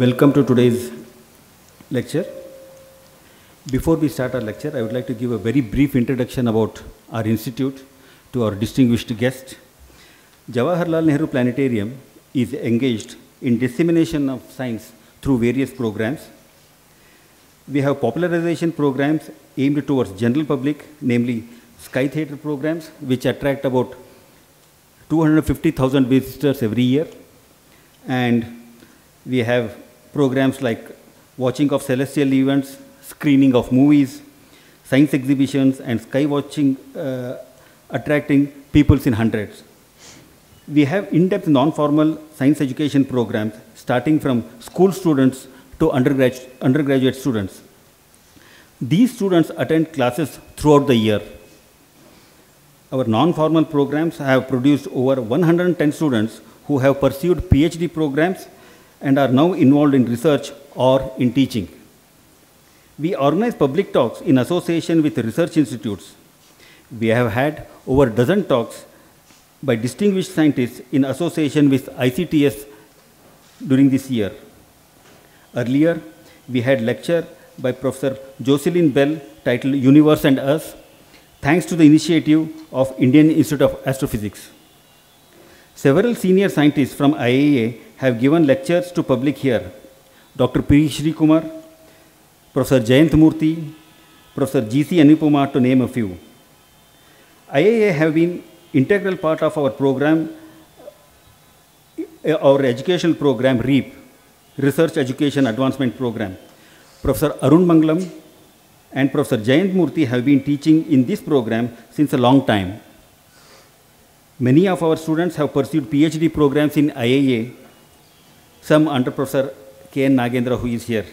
Welcome to today's lecture. Before we start our lecture, I would like to give a very brief introduction about our institute to our distinguished guest. Jawaharlal Nehru Planetarium is engaged in dissemination of science through various programs. We have popularization programs aimed towards general public, namely sky theater programs, which attract about 250,000 visitors every year. And we have programs like watching of celestial events, screening of movies, science exhibitions, and sky watching, attracting peoples in hundreds. We have in-depth non-formal science education programs starting from school students to undergraduate students. These students attend classes throughout the year. Our non-formal programs have produced over 110 students who have pursued PhD programs and are now involved in research or in teaching. We organize public talks in association with research institutes. We have had over a dozen talks by distinguished scientists in association with ICTS during this year. Earlier, we had a lecture by Professor Jocelyn Bell titled Universe and Us, thanks to the initiative of Indian Institute of Astrophysics. Several senior scientists from IIA have given lectures to public here. Dr. P. Shri Kumar, Professor Jayant Murthy, Professor G.C. Anupuma, to name a few. IIA have been integral part of our program, our educational program, REAP, Research Education Advancement Program. Professor Arun Mangalam and Professor Jayant Murthy have been teaching in this program since a long time. Many of our students have pursued PhD programs in IIA, some under Professor K.N. Nagendra, who is here.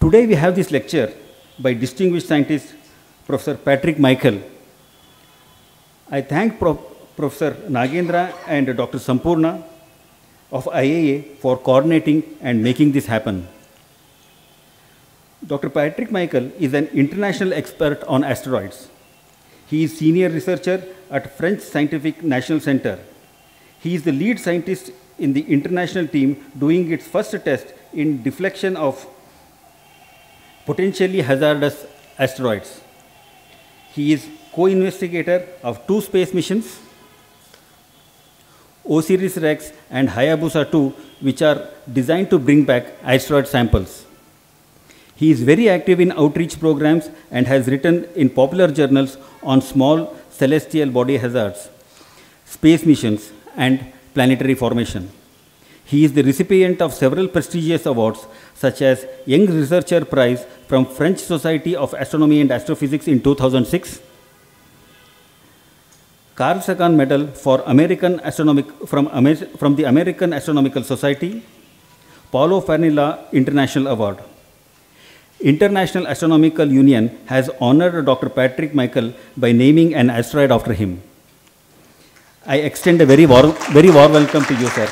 Today we have this lecture by distinguished scientist Professor Patrick Michel. I thank Professor Nagendra and Dr. Sampurna of IIA for coordinating and making this happen. Dr. Patrick Michel is an international expert on asteroids. He is senior researcher at French Scientific National Center. He is the lead scientist in the international team doing its first test in deflection of potentially hazardous asteroids. He is co-investigator of two space missions, OSIRIS-REx and Hayabusa 2, which are designed to bring back asteroid samples. He is very active in outreach programs and has written in popular journals on small celestial body hazards, space missions, and planetary formation. He is the recipient of several prestigious awards, such as Young Researcher Prize from French Society of Astronomy and Astrophysics in 2006, Carl Sagan Medal for from the American Astronomical Society, Paolo Farnella International Award. International Astronomical Union has honored Dr. Patrick Michel by naming an asteroid after him. I extend a very warm welcome to you, sir.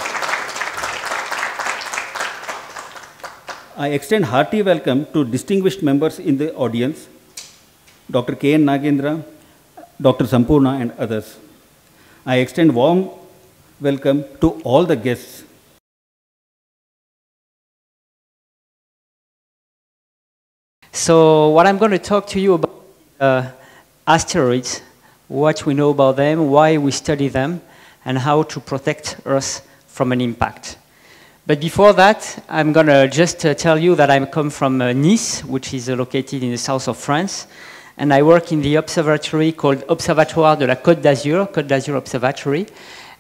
I extend hearty welcome to distinguished members in the audience, Dr. K.N. Nagendra, Dr. Sampurna, and others. I extend warm welcome to all the guests. So what I'm going to talk to you about asteroids, what we know about them, why we study them, and how to protect Earth from an impact. But before that, I'm going to just tell you that I come from Nice, which is located in the south of France, and I work in the observatory called Observatoire de la Côte d'Azur Observatory,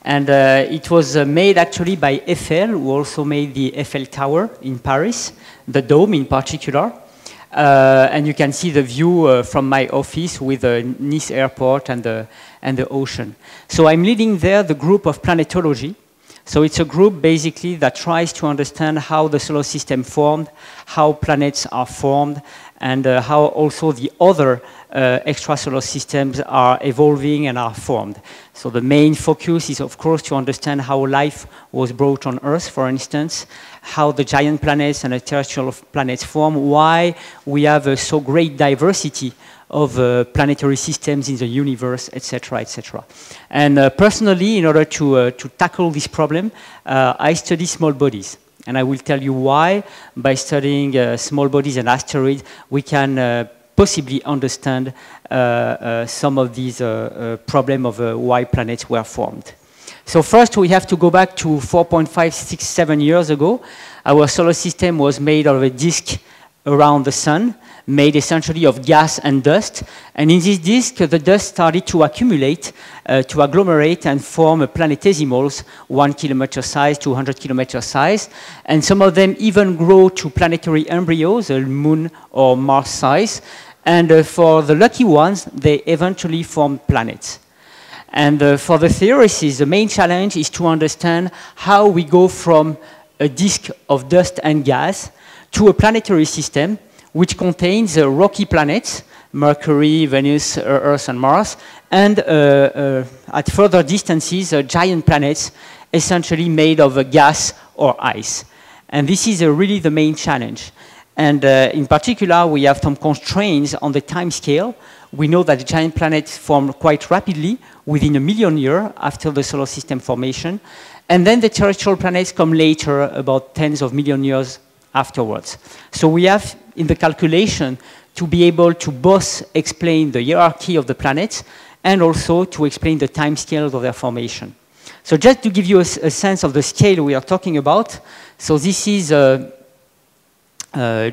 and it was made actually by Eiffel, who also made the Eiffel Tower in Paris, the dome in particular. And you can see the view from my office with the Nice airport and the ocean. So I'm leading there the group of planetology. So it's a group basically that tries to understand how the solar system formed, how planets are formed, and how also the other extrasolar systems are evolving and are formed. So the main focus is, of course, to understand how life was brought on Earth, for instance, how the giant planets and the terrestrial planets form, why we have so great diversity of planetary systems in the universe, etc., etc. And personally, in order to tackle this problem, I study small bodies. And I will tell you why, by studying small bodies and asteroids, we can possibly understand some of these problems of why planets were formed. So first, we have to go back to 4.567 years ago. Our solar system was made of a disk around the sun, made essentially of gas and dust. And in this disk, the dust started to accumulate, to agglomerate and form planetesimals, 1 kilometer size, 200 kilometer size. And some of them even grow to planetary embryos, moon or Mars size. And for the lucky ones, they eventually form planets. And for the theorists, the main challenge is to understand how we go from a disk of dust and gas to a planetary system which contains rocky planets, Mercury, Venus, Earth, and Mars, and at further distances, giant planets essentially made of gas or ice. And this is really the main challenge. And in particular, we have some constraints on the time scale. We know that the giant planets form quite rapidly, within 1 million years after the solar system formation. And then the terrestrial planets come later, about tens of million years afterwards. So we have, in the calculation, to be able to both explain the hierarchy of the planets and also to explain the time scales of their formation. So just to give you a sense of the scale we are talking about, so this is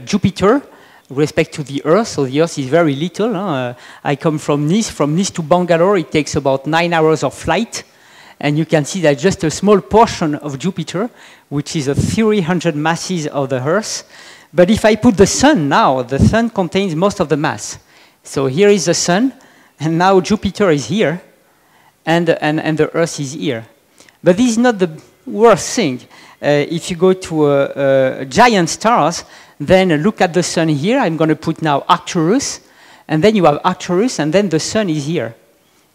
Jupiter, respect to the Earth, so the Earth is very little. I come from Nice to Bangalore, it takes about 9 hours of flight, and you can see that just a small portion of Jupiter, which is 300 masses of the Earth. But if I put the Sun now, the Sun contains most of the mass. So here is the Sun, and now Jupiter is here, and the Earth is here. But this is not the worst thing. If you go to giant stars, then look at the Sun here. I'm going to put now Arcturus, and then you have Arcturus, and then the Sun is here.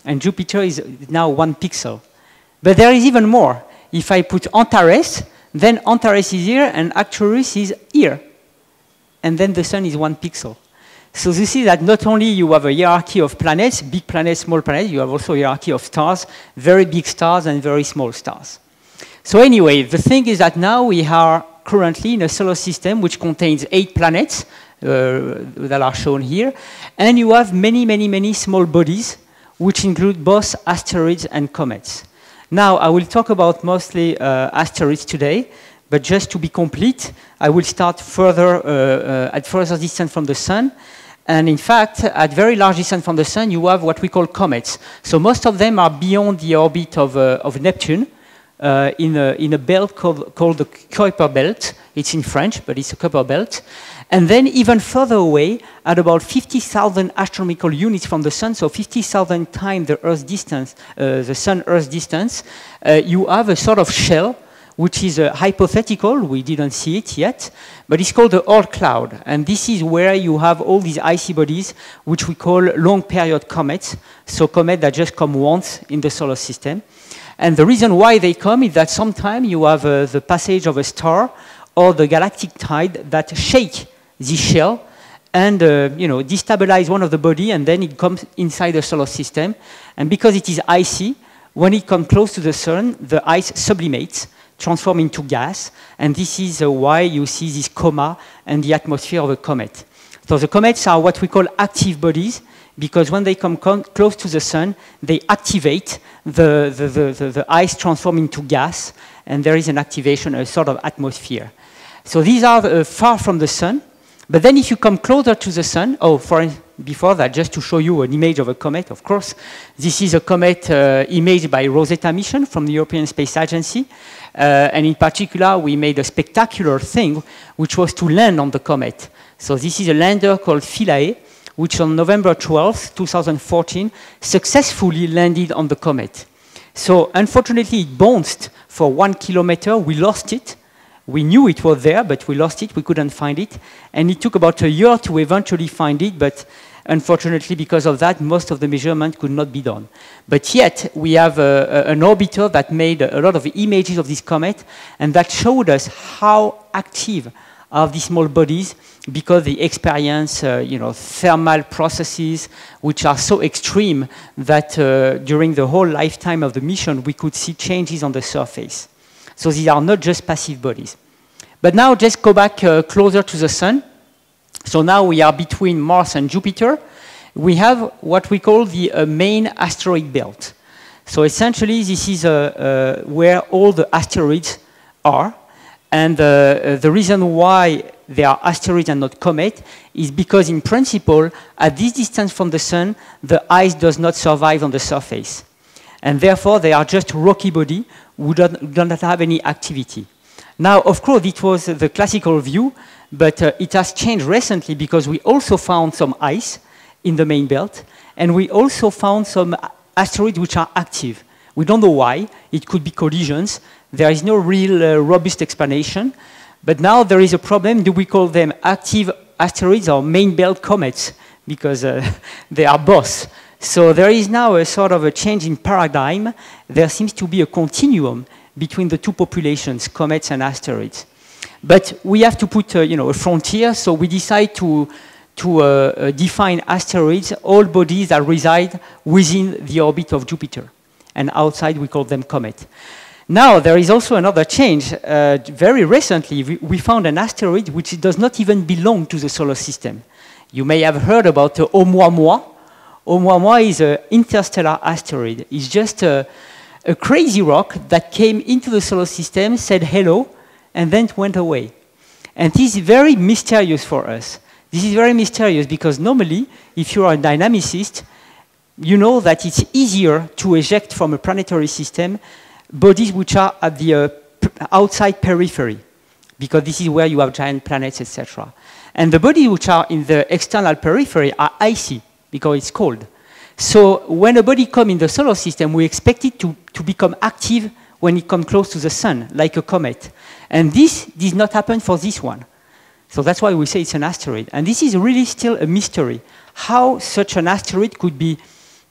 And Jupiter is now 1 pixel. But there is even more. If I put Antares, then Antares is here, and Arcturus is here. And then the Sun is 1 pixel. So you see that not only you have a hierarchy of planets, big planets, small planets, you have also a hierarchy of stars, very big stars and very small stars. So anyway, the thing is that now we are currently in a solar system which contains 8 planets that are shown here. And you have many, many, many small bodies, which include both asteroids and comets. Now, I will talk about mostly asteroids today. But just to be complete, I will start further at further distance from the Sun. And in fact, at very large distance from the Sun, you have what we call comets. So most of them are beyond the orbit of Neptune in a belt called the Kuiper belt. It's in French, but it's a Kuiper belt. And then even further away, at about 50,000 astronomical units from the Sun, so 50,000 times the Earth's distance, the Sun-Earth distance, you have a sort of shell which is hypothetical, we didn't see it yet, but it's called the Oort cloud. And this is where you have all these icy bodies, which we call long-period comets, so comets that just come once in the solar system. And the reason why they come is that sometimes you have the passage of a star or the galactic tide that shake this shell and destabilize one of the body, and then it comes inside the solar system. And because it is icy, when it comes close to the Sun, the ice sublimates, transform into gas, and this is why you see this coma and the atmosphere of a comet. So the comets are what we call active bodies, because when they come close to the Sun, they activate, the ice transform into gas, and there is an activation, a sort of atmosphere. So these are far from the Sun, but then if you come closer to the Sun, before that, just to show you an image of a comet, of course. This is a comet imaged by Rosetta mission from the European Space Agency. And in particular, we made a spectacular thing, which was to land on the comet. So this is a lander called Philae, which on November 12, 2014, successfully landed on the comet. So unfortunately, it bounced for 1 kilometer. We lost it. We knew it was there, but we lost it. We couldn't find it. And it took about a year to eventually find it, but unfortunately, because of that, most of the measurement could not be done. But yet, we have an orbiter that made a lot of images of this comet, and that showed us how active are these small bodies, because they experience thermal processes which are so extreme that during the whole lifetime of the mission, we could see changes on the surface. So these are not just passive bodies. But now just go back closer to the Sun. So now we are between Mars and Jupiter. We have what we call the main asteroid belt. So essentially, this is where all the asteroids are. And the reason why they are asteroids and not comets is because, in principle, at this distance from the Sun, the ice does not survive on the surface. And therefore, they are just rocky bodies who do not have any activity. Now, of course, it was the classical view, but it has changed recently because we also found some ice in the main belt, and we also found some asteroids which are active. We don't know why. It could be collisions. There is no real robust explanation. But now there is a problem. Do we call them active asteroids or main belt comets? Because they are both. So there is now a sort of a change in paradigm. There seems to be a continuum between the two populations, comets and asteroids. But we have to put a frontier, so we decide to define asteroids, all bodies that reside within the orbit of Jupiter. And outside, we call them comets. Now, there is also another change. Very recently, we found an asteroid which does not even belong to the solar system. You may have heard about Oumuamua. Oumuamua is an interstellar asteroid. It's just a crazy rock that came into the solar system, said hello, and then went away. And this is very mysterious for us. This is very mysterious because normally, if you are a dynamicist, you know that it's easier to eject from a planetary system bodies which are at the outside periphery, because this is where you have giant planets, etc. And the bodies which are in the external periphery are icy, because it's cold. So when a body comes in the solar system, we expect it to become active when it comes close to the Sun, like a comet. And this did not happen for this one. So that's why we say it's an asteroid. And this is really still a mystery, how such an asteroid could be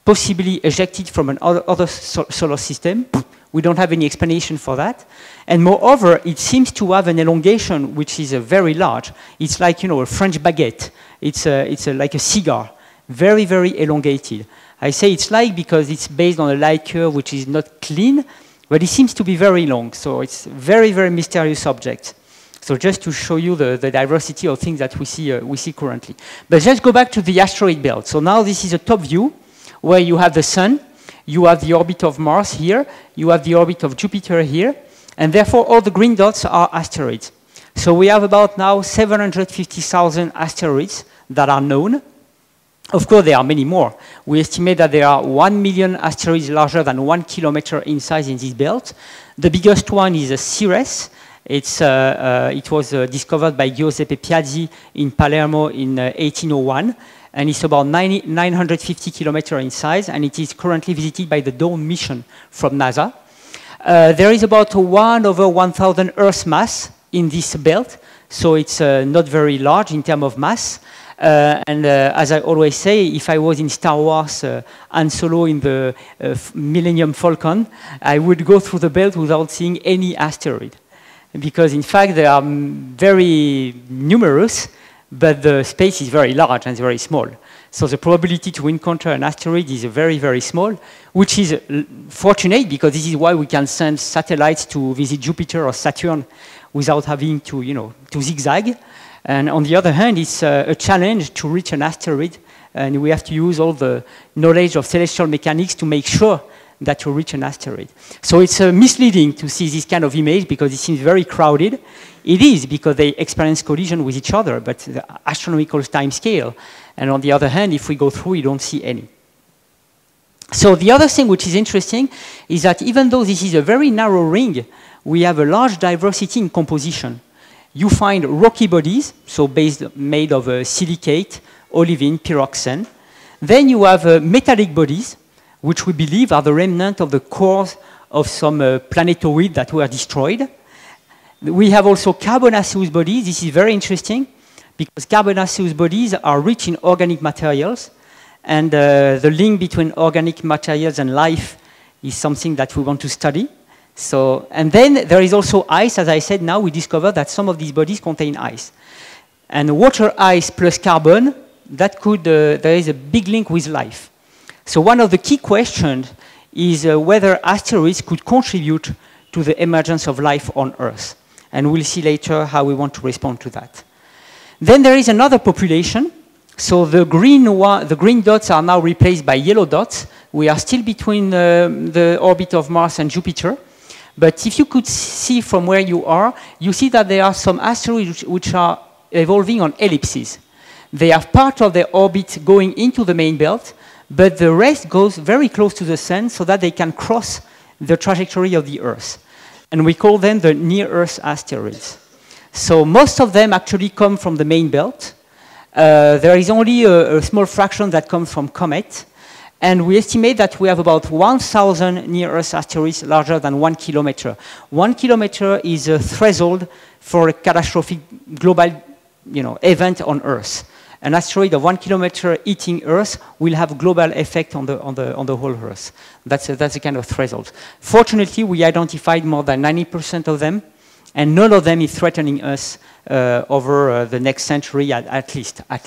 possibly ejected from another solar system. We don't have any explanation for that. And moreover, it seems to have an elongation which is very large. It's like a French baguette. It's like a cigar, very, very elongated. I say it's like because it's based on a light curve which is not clean, but it seems to be very long. So it's a very, very mysterious object. So just to show you the diversity of things that we see currently. But let's go back to the asteroid belt. So now this is a top view where you have the Sun, you have the orbit of Mars here, you have the orbit of Jupiter here, and therefore all the green dots are asteroids. So we have about now 750,000 asteroids that are known. Of course, there are many more. We estimate that there are 1 million asteroids larger than 1 kilometer in size in this belt. The biggest one is Ceres. It was discovered by Giuseppe Piazzi in Palermo in 1801, and it's about 950 kilometers in size, and it is currently visited by the Dawn mission from NASA. There is about 1/1000 Earth mass in this belt, so it's not very large in terms of mass. And as I always say, if I was in Star Wars Han Solo in the Millennium Falcon, I would go through the belt without seeing any asteroid. Because, in fact, they are very numerous, but the space is very large and very small. So the probability to encounter an asteroid is very, very small, which is fortunate, because this is why we can send satellites to visit Jupiter or Saturn without having to zigzag. And on the other hand, it's a challenge to reach an asteroid, and we have to use all the knowledge of celestial mechanics to make sure that you reach an asteroid. So it's misleading to see this kind of image because it seems very crowded. It is because they experience collision with each other, but the astronomical time scale. And on the other hand, if we go through, you don't see any. So the other thing which is interesting is that even though this is a very narrow ring, we have a large diversity in composition. You find rocky bodies, so made of silicate, olivine, pyroxene. Then you have metallic bodies, which we believe are the remnant of the cores of some planetoid that were destroyed. We have also carbonaceous bodies. This is very interesting because carbonaceous bodies are rich in organic materials, and the link between organic materials and life is something that we want to study. So, and then there is also ice. As I said, now we discover that some of these bodies contain ice. And water ice plus carbon, that could, there is a big link with life. So one of the key questions is whether asteroids could contribute to the emergence of life on Earth. and we'll see later how we want to respond to that. Then there is another population. So the green dots are now replaced by yellow dots. We are still between the orbit of Mars and Jupiter. But if you could see from where you are, you see that there are some asteroids which are evolving on ellipses. They have part of their orbit going into the main belt, but the rest goes very close to the Sun so that they can cross the trajectory of the Earth. And we call them the near-Earth asteroids. So most of them actually come from the main belt. There is only a small fraction that comes from comets. And we estimate that we have about 1,000 near-Earth asteroids larger than 1 kilometer. 1 kilometer is a threshold for a catastrophic global event on Earth. An asteroid of 1 kilometer hitting Earth will have a global effect on the whole Earth. That's a kind of threshold. Fortunately, we identified more than 90% of them, and none of them is threatening us over the next century at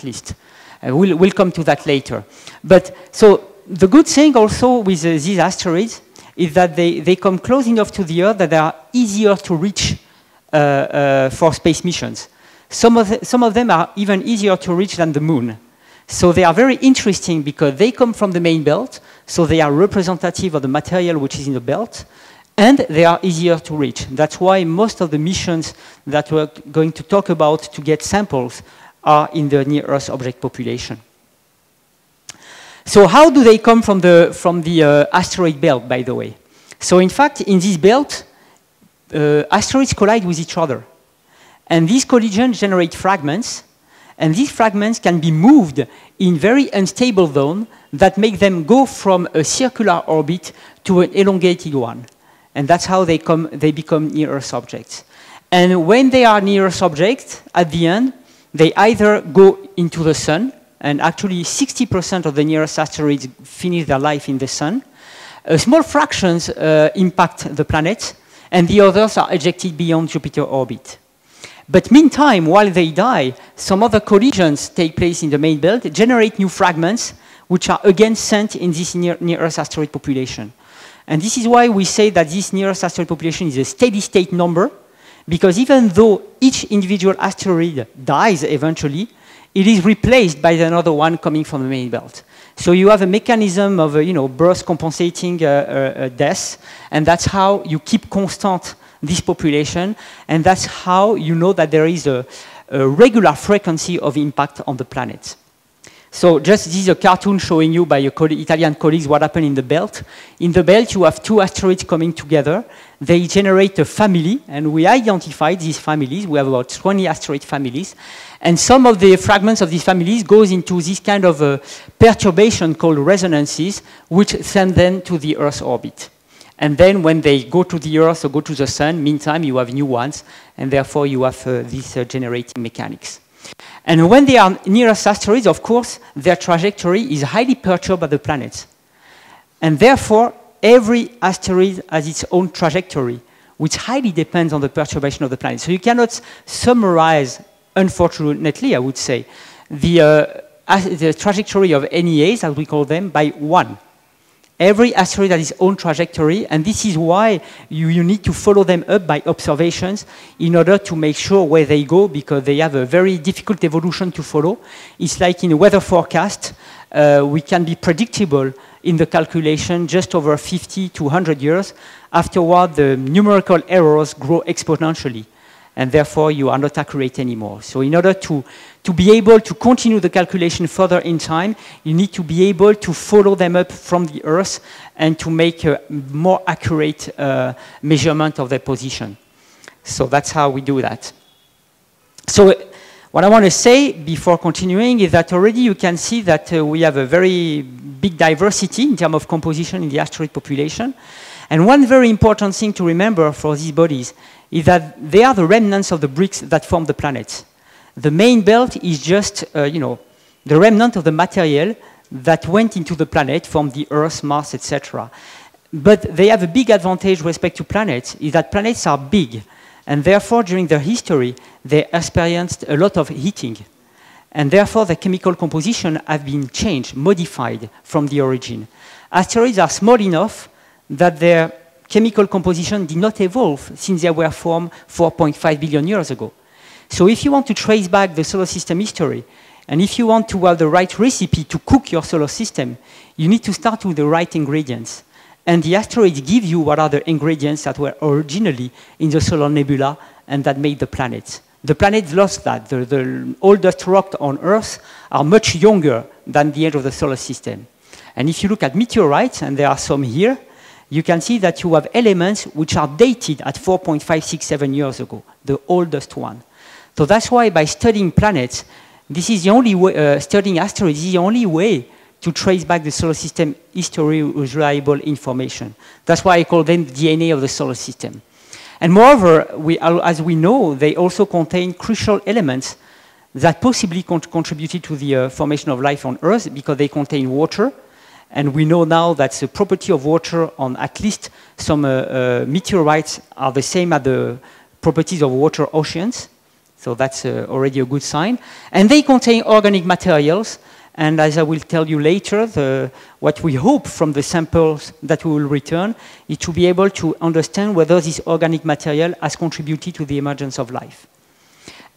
least. We'll come to that later. But so the good thing also with these asteroids is that they come close enough to the Earth that they are easier to reach for space missions. Some of them are even easier to reach than the Moon. So they are very interesting because they come from the main belt, so they are representative of the material which is in the belt, and they are easier to reach. That's why most of the missions that we're going to talk about to get samples are in the near-Earth object population. So how do they come from the asteroid belt, by the way? So in fact, in this belt, asteroids collide with each other. And these collisions generate fragments, and these fragments can be moved in very unstable zones that make them go from a circular orbit to an elongated one. And that's how they become near-Earth objects. And when they are near-Earth objects, at the end, they either go into the Sun, and actually 60% of the near-Earth asteroids finish their life in the Sun. Small fractions impact the planet, and the others are ejected beyond Jupiter orbit. But meantime, while they die, some other collisions take place in the main belt, generate new fragments, which are again sent in this near-Earth asteroid population. And this is why we say that this near-Earth asteroid population is a steady-state number, because even though each individual asteroid dies eventually, it is replaced by another one coming from the main belt. So you have a mechanism of birth compensating death, and that's how you keep constant this population, and that's how you know that there is a regular frequency of impact on the planet. So just this is a cartoon showing you by your Italian colleagues what happened in the belt. In the belt, you have two asteroids coming together. They generate a family, and we identified these families. We have about 20 asteroid families. And some of the fragments of these families goes into this kind of a perturbation called resonances, which send them to the Earth's orbit. And then when they go to the Earth or go to the Sun, meantime, you have new ones, and therefore you have these generating mechanics. And when they are near-Earth asteroids, of course, their trajectory is highly perturbed by the planets. And therefore, every asteroid has its own trajectory, which highly depends on the perturbation of the planet. So you cannot summarize, unfortunately, I would say, the trajectory of NEAs, as we call them, by one. Every asteroid has its own trajectory, and this is why you need to follow them up by observations in order to make sure where they go, because they have a very difficult evolution to follow. It's like in a weather forecast, we can be predictable in the calculation just over 50 to 100 years. Afterward, the numerical errors grow exponentially, and therefore you are not accurate anymore. So in order to be able to continue the calculation further in time, you need to be able to follow them up from the Earth and to make a more accurate measurement of their position. So that's how we do that. So what I want to say before continuing is that already you can see that we have a very big diversity in terms of composition in the asteroid population. And one very important thing to remember for these bodies is that they are the remnants of the bricks that form the planet. The main belt is just, the remnant of the material that went into the planet from the Earth, Mars, etc. But they have a big advantage with respect to planets, is that planets are big, and therefore during their history, they experienced a lot of heating. And therefore the chemical composition have been changed, modified from the origin. Asteroids are small enough that their chemical composition did not evolve since they were formed 4.5 billion years ago. So if you want to trace back the solar system history, and if you want to have the right recipe to cook your solar system, you need to start with the right ingredients. And the asteroids give you what are the ingredients that were originally in the solar nebula and that made the planets. The planets lost that. The oldest rocks on Earth are much younger than the edge of the solar system. And if you look at meteorites, and there are some here, you can see that you have elements which are dated at 4.567 years ago, the oldest one. So that's why by studying planets, this is the only way, studying asteroids is the only way to trace back the solar system history with reliable information. That's why I call them DNA of the solar system. And moreover, as we know, they also contain crucial elements that possibly contributed to the formation of life on Earth because they contain water. And we know now that the property of water on at least some meteorites are the same as the properties of water oceans. So that's already a good sign. And they contain organic materials. And as I will tell you later, what we hope from the samples that we will return is to be able to understand whether this organic material has contributed to the emergence of life.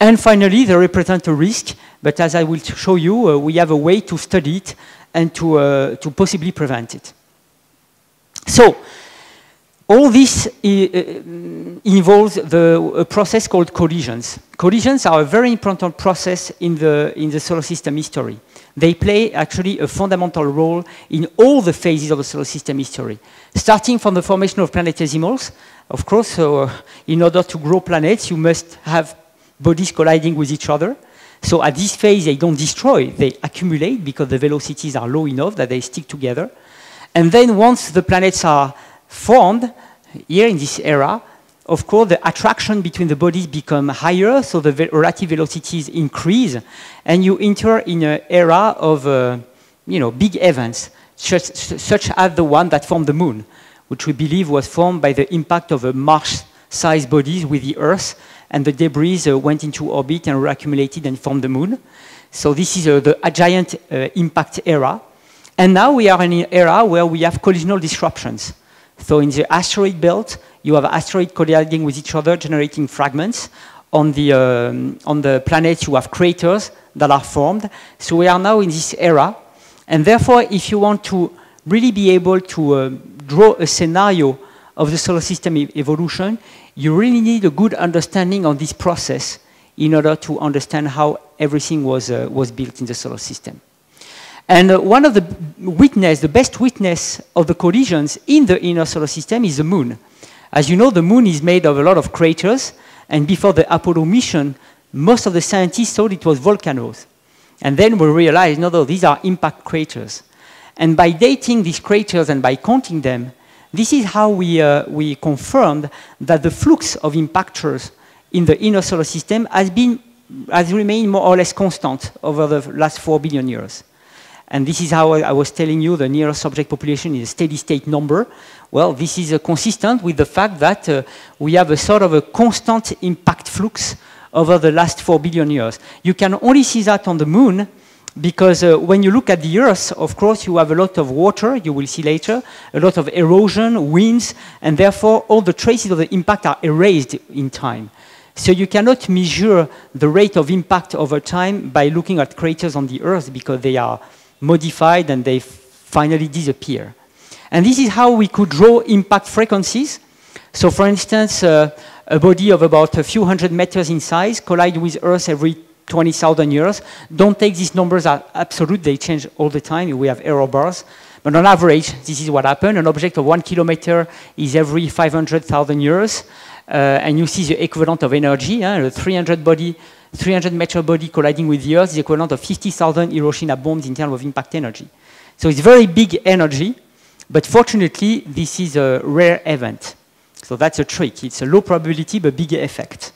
And finally, they represent a risk, but as I will show you, we have a way to study it and to possibly prevent it. So, all this involves a process called collisions. Collisions are a very important process in the solar system history. They play actually a fundamental role in all the phases of the solar system history, starting from the formation of planetesimals. Of course, so in order to grow planets, you must have bodies colliding with each other. So at this phase, they don't destroy, they accumulate because the velocities are low enough that they stick together. And then once the planets are formed, here in this era, of course, the attraction between the bodies becomes higher, so the relative velocities increase, and you enter in an era of big events, such as the one that formed the Moon, which we believe was formed by the impact of a Mars-sized body with the Earth, and the debris went into orbit and were accumulated and formed the Moon. So this is the giant impact era. And now we are in an era where we have collisional disruptions. So in the asteroid belt, you have asteroids colliding with each other, generating fragments. On the planet, you have craters that are formed. So we are now in this era. And therefore, if you want to really be able to draw a scenario of the solar system evolution, you really need a good understanding of this process in order to understand how everything was built in the solar system. And one of the best witness of the collisions in the inner solar system is the Moon. As you know, the Moon is made of a lot of craters, and before the Apollo mission, most of the scientists thought it was volcanoes. And then we realized, no, these are impact craters. And by dating these craters and by counting them, this is how we confirmed that the flux of impactors in the inner solar system has remained more or less constant over the last 4 billion years. And this is how I was telling you the nearest object population is a steady state number. Well, this is consistent with the fact that we have a sort of a constant impact flux over the last 4 billion years. You can only see that on the Moon because when you look at the Earth, of course, you have a lot of water, you will see later, a lot of erosion, winds, and therefore all the traces of the impact are erased in time. So you cannot measure the rate of impact over time by looking at craters on the Earth because they are modified and they finally disappear. And this is how we could draw impact frequencies. So for instance, a body of about a few hundred meters in size collides with Earth every 20,000 years. Don't take these numbers as absolute, they change all the time. We have error bars. But on average, this is what happened. An object of 1 kilometer is every 500,000 years. And you see the equivalent of energy, a 300-meter body colliding with the Earth is the equivalent of 50,000 Hiroshima bombs in terms of impact energy. So it's very big energy, but fortunately, this is a rare event. So that's a trick. It's a low probability, but big effect.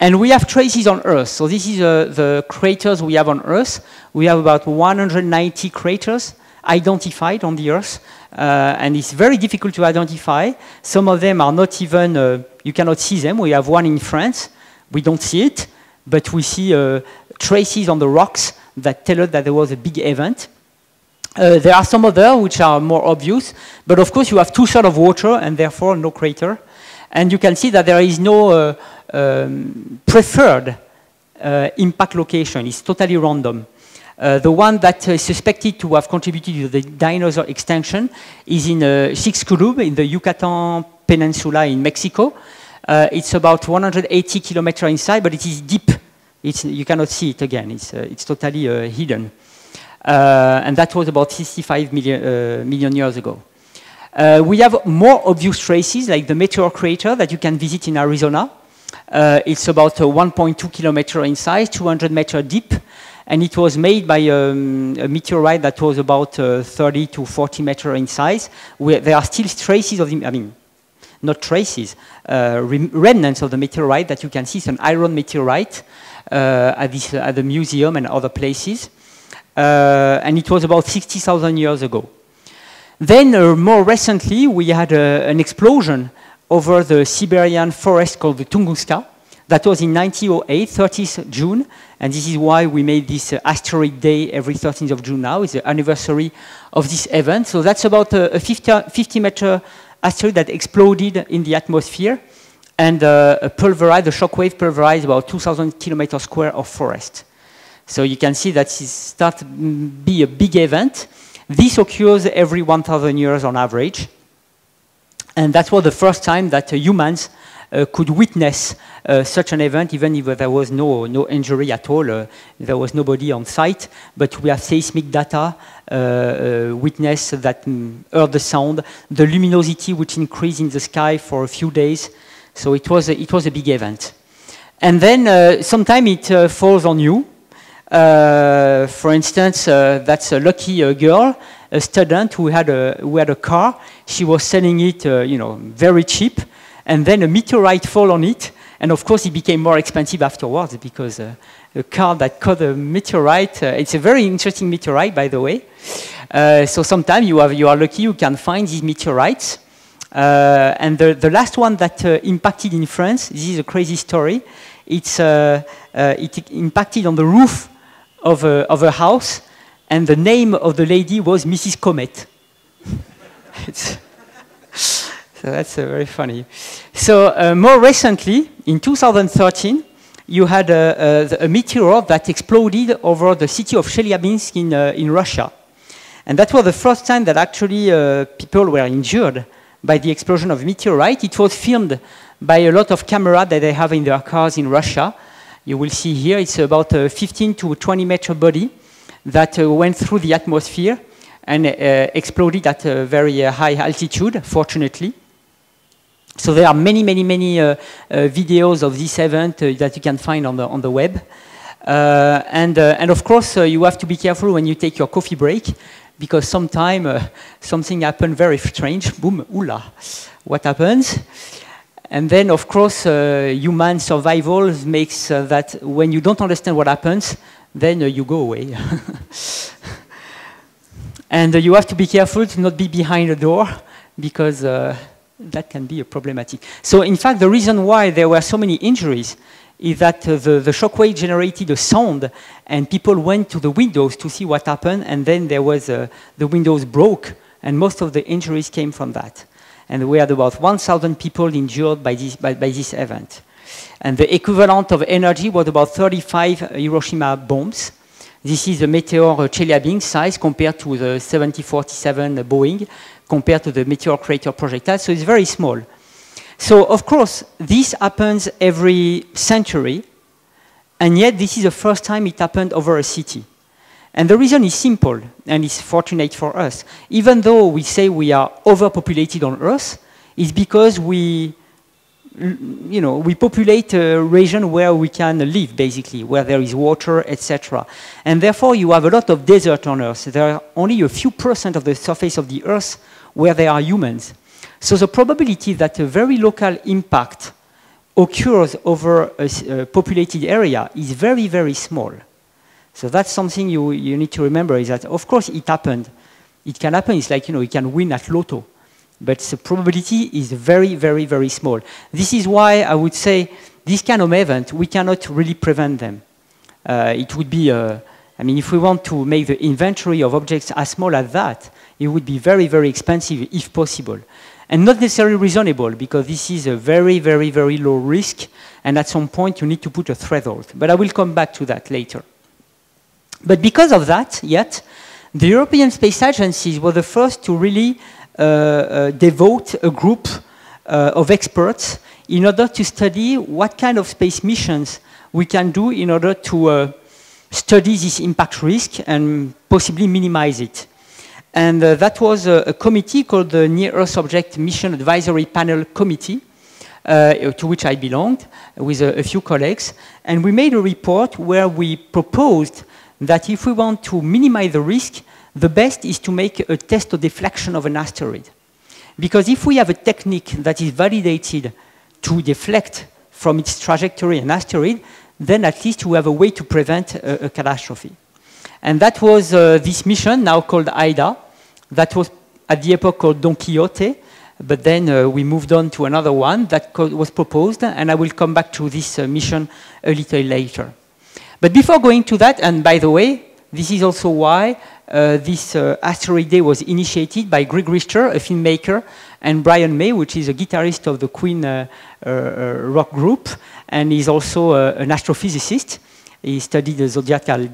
And we have traces on Earth. So this is the craters we have on Earth. We have about 190 craters identified on the Earth, and it's very difficult to identify. Some of them are not even, you cannot see them. We have one in France. We don't see it. But we see traces on the rocks that tell us that there was a big event. There are some other which are more obvious, but of course you have too short of water and therefore no crater. And you can see that there is no preferred impact location. It's totally random. The one that is suspected to have contributed to the dinosaur extinction is in 6 Kulub in the Yucatan Peninsula in Mexico. It's about 180 kilometers inside, but it is deep. You cannot see it again. It's totally hidden. And that was about 65 million years ago. We have more obvious traces, like the meteor crater that you can visit in Arizona. It's about 1.2 kilometers in size, 200 meters deep. And it was made by a meteorite that was about 30 to 40 meters in size. There are still traces of the, remnants of the meteorite that you can see. It's an iron meteorite at the museum and other places. And it was about 60,000 years ago. Then, more recently, we had an explosion over the Siberian forest called the Tunguska. That was in 1908, 30th June, and this is why we made this Asteroid Day every 13th of June now. It's the anniversary of this event. So that's about a 50-meter asteroid that exploded in the atmosphere and pulverized, the shockwave pulverized about 2,000 kilometers square of forest. So you can see that it starts to be a big event. This occurs every 1,000 years on average. And that was the first time that humans could witness such an event, even if there was no injury at all. There was nobody on site. But we have seismic data, witness that heard the sound, the luminosity which increased in the sky for a few days. So it was a big event. And then sometimes it falls on you. For instance, that's a lucky girl, a student who had a car. She was selling it, very cheap, and then a meteorite fell on it, and of course it became more expensive afterwards because the car that caught the meteorite. It's a very interesting meteorite, by the way. So sometimes you are lucky, you can find these meteorites. And the last one that impacted in France. This is a crazy story. It impacted on the roof of a house, and the name of the lady was Mrs. Comet. So that's very funny. So more recently, in 2013, you had a meteor that exploded over the city of Chelyabinsk in Russia. And that was the first time that actually people were injured by the explosion of a meteorite. It was filmed by a lot of cameras that they have in their cars in Russia. You will see here, it's about a 15 to 20 meter body that went through the atmosphere and exploded at a very high altitude, fortunately. So there are many, many, many videos of this event that you can find on the web. And of course, you have to be careful when you take your coffee break, because sometimes something happened very strange. Boom, oola, what happens? And then, of course, human survival makes that when you don't understand what happens, then you go away. And you have to be careful to not be behind a door, because that can be problematic. So, in fact, the reason why there were so many injuries is that the shockwave generated a sound, and people went to the windows to see what happened, and then there was the windows broke, and most of the injuries came from that. And we had about 1,000 people injured by this event. And the equivalent of energy was about 35 Hiroshima bombs. This is a meteor Chelyabinsk size compared to the 7047 Boeing, compared to the meteor crater projectile, so it's very small. So, of course, this happens every century, and yet this is the first time it happened over a city. And the reason is simple, and it's fortunate for us. Even though we say we are overpopulated on Earth, it's because we populate a region where we can live, basically, where there is water, etc. And therefore, you have a lot of desert on Earth. There are only a few % of the surface of the Earth where there are humans. So the probability that a very local impact occurs over a populated area is very, very small. So that's something you need to remember, is that, of course, it happened. It can happen. It's like, you can win at Lotto. But the probability is very, very, very small. This is why I would say this kind of event, we cannot really prevent them. It would be I mean, if we want to make the inventory of objects as small as that, it would be very, very expensive if possible. And not necessarily reasonable, because this is a very, very, very low risk, and at some point you need to put a threshold. But I will come back to that later. But because of that, yet, the European Space Agency was the first to really devote a group of experts in order to study what kind of space missions we can do in order to study this impact risk and possibly minimize it. And that was a committee called the Near Earth Object Mission Advisory Panel Committee, to which I belonged with a few colleagues. And we made a report where we proposed that if we want to minimize the risk, the best is to make a test of deflection of an asteroid. Because if we have a technique that is validated to deflect from its trajectory an asteroid, then at least we have a way to prevent a catastrophe. And that was this mission, now called AIDA, that was at the epoch called Don Quixote, but then we moved on to another one that was proposed, and I will come back to this mission a little later. But before going to that, and by the way, this is also why this Asteroid Day was initiated by Greg Richter, a filmmaker, and Brian May, which is a guitarist of the Queen rock group, and is also an astrophysicist. He studied the zodiacal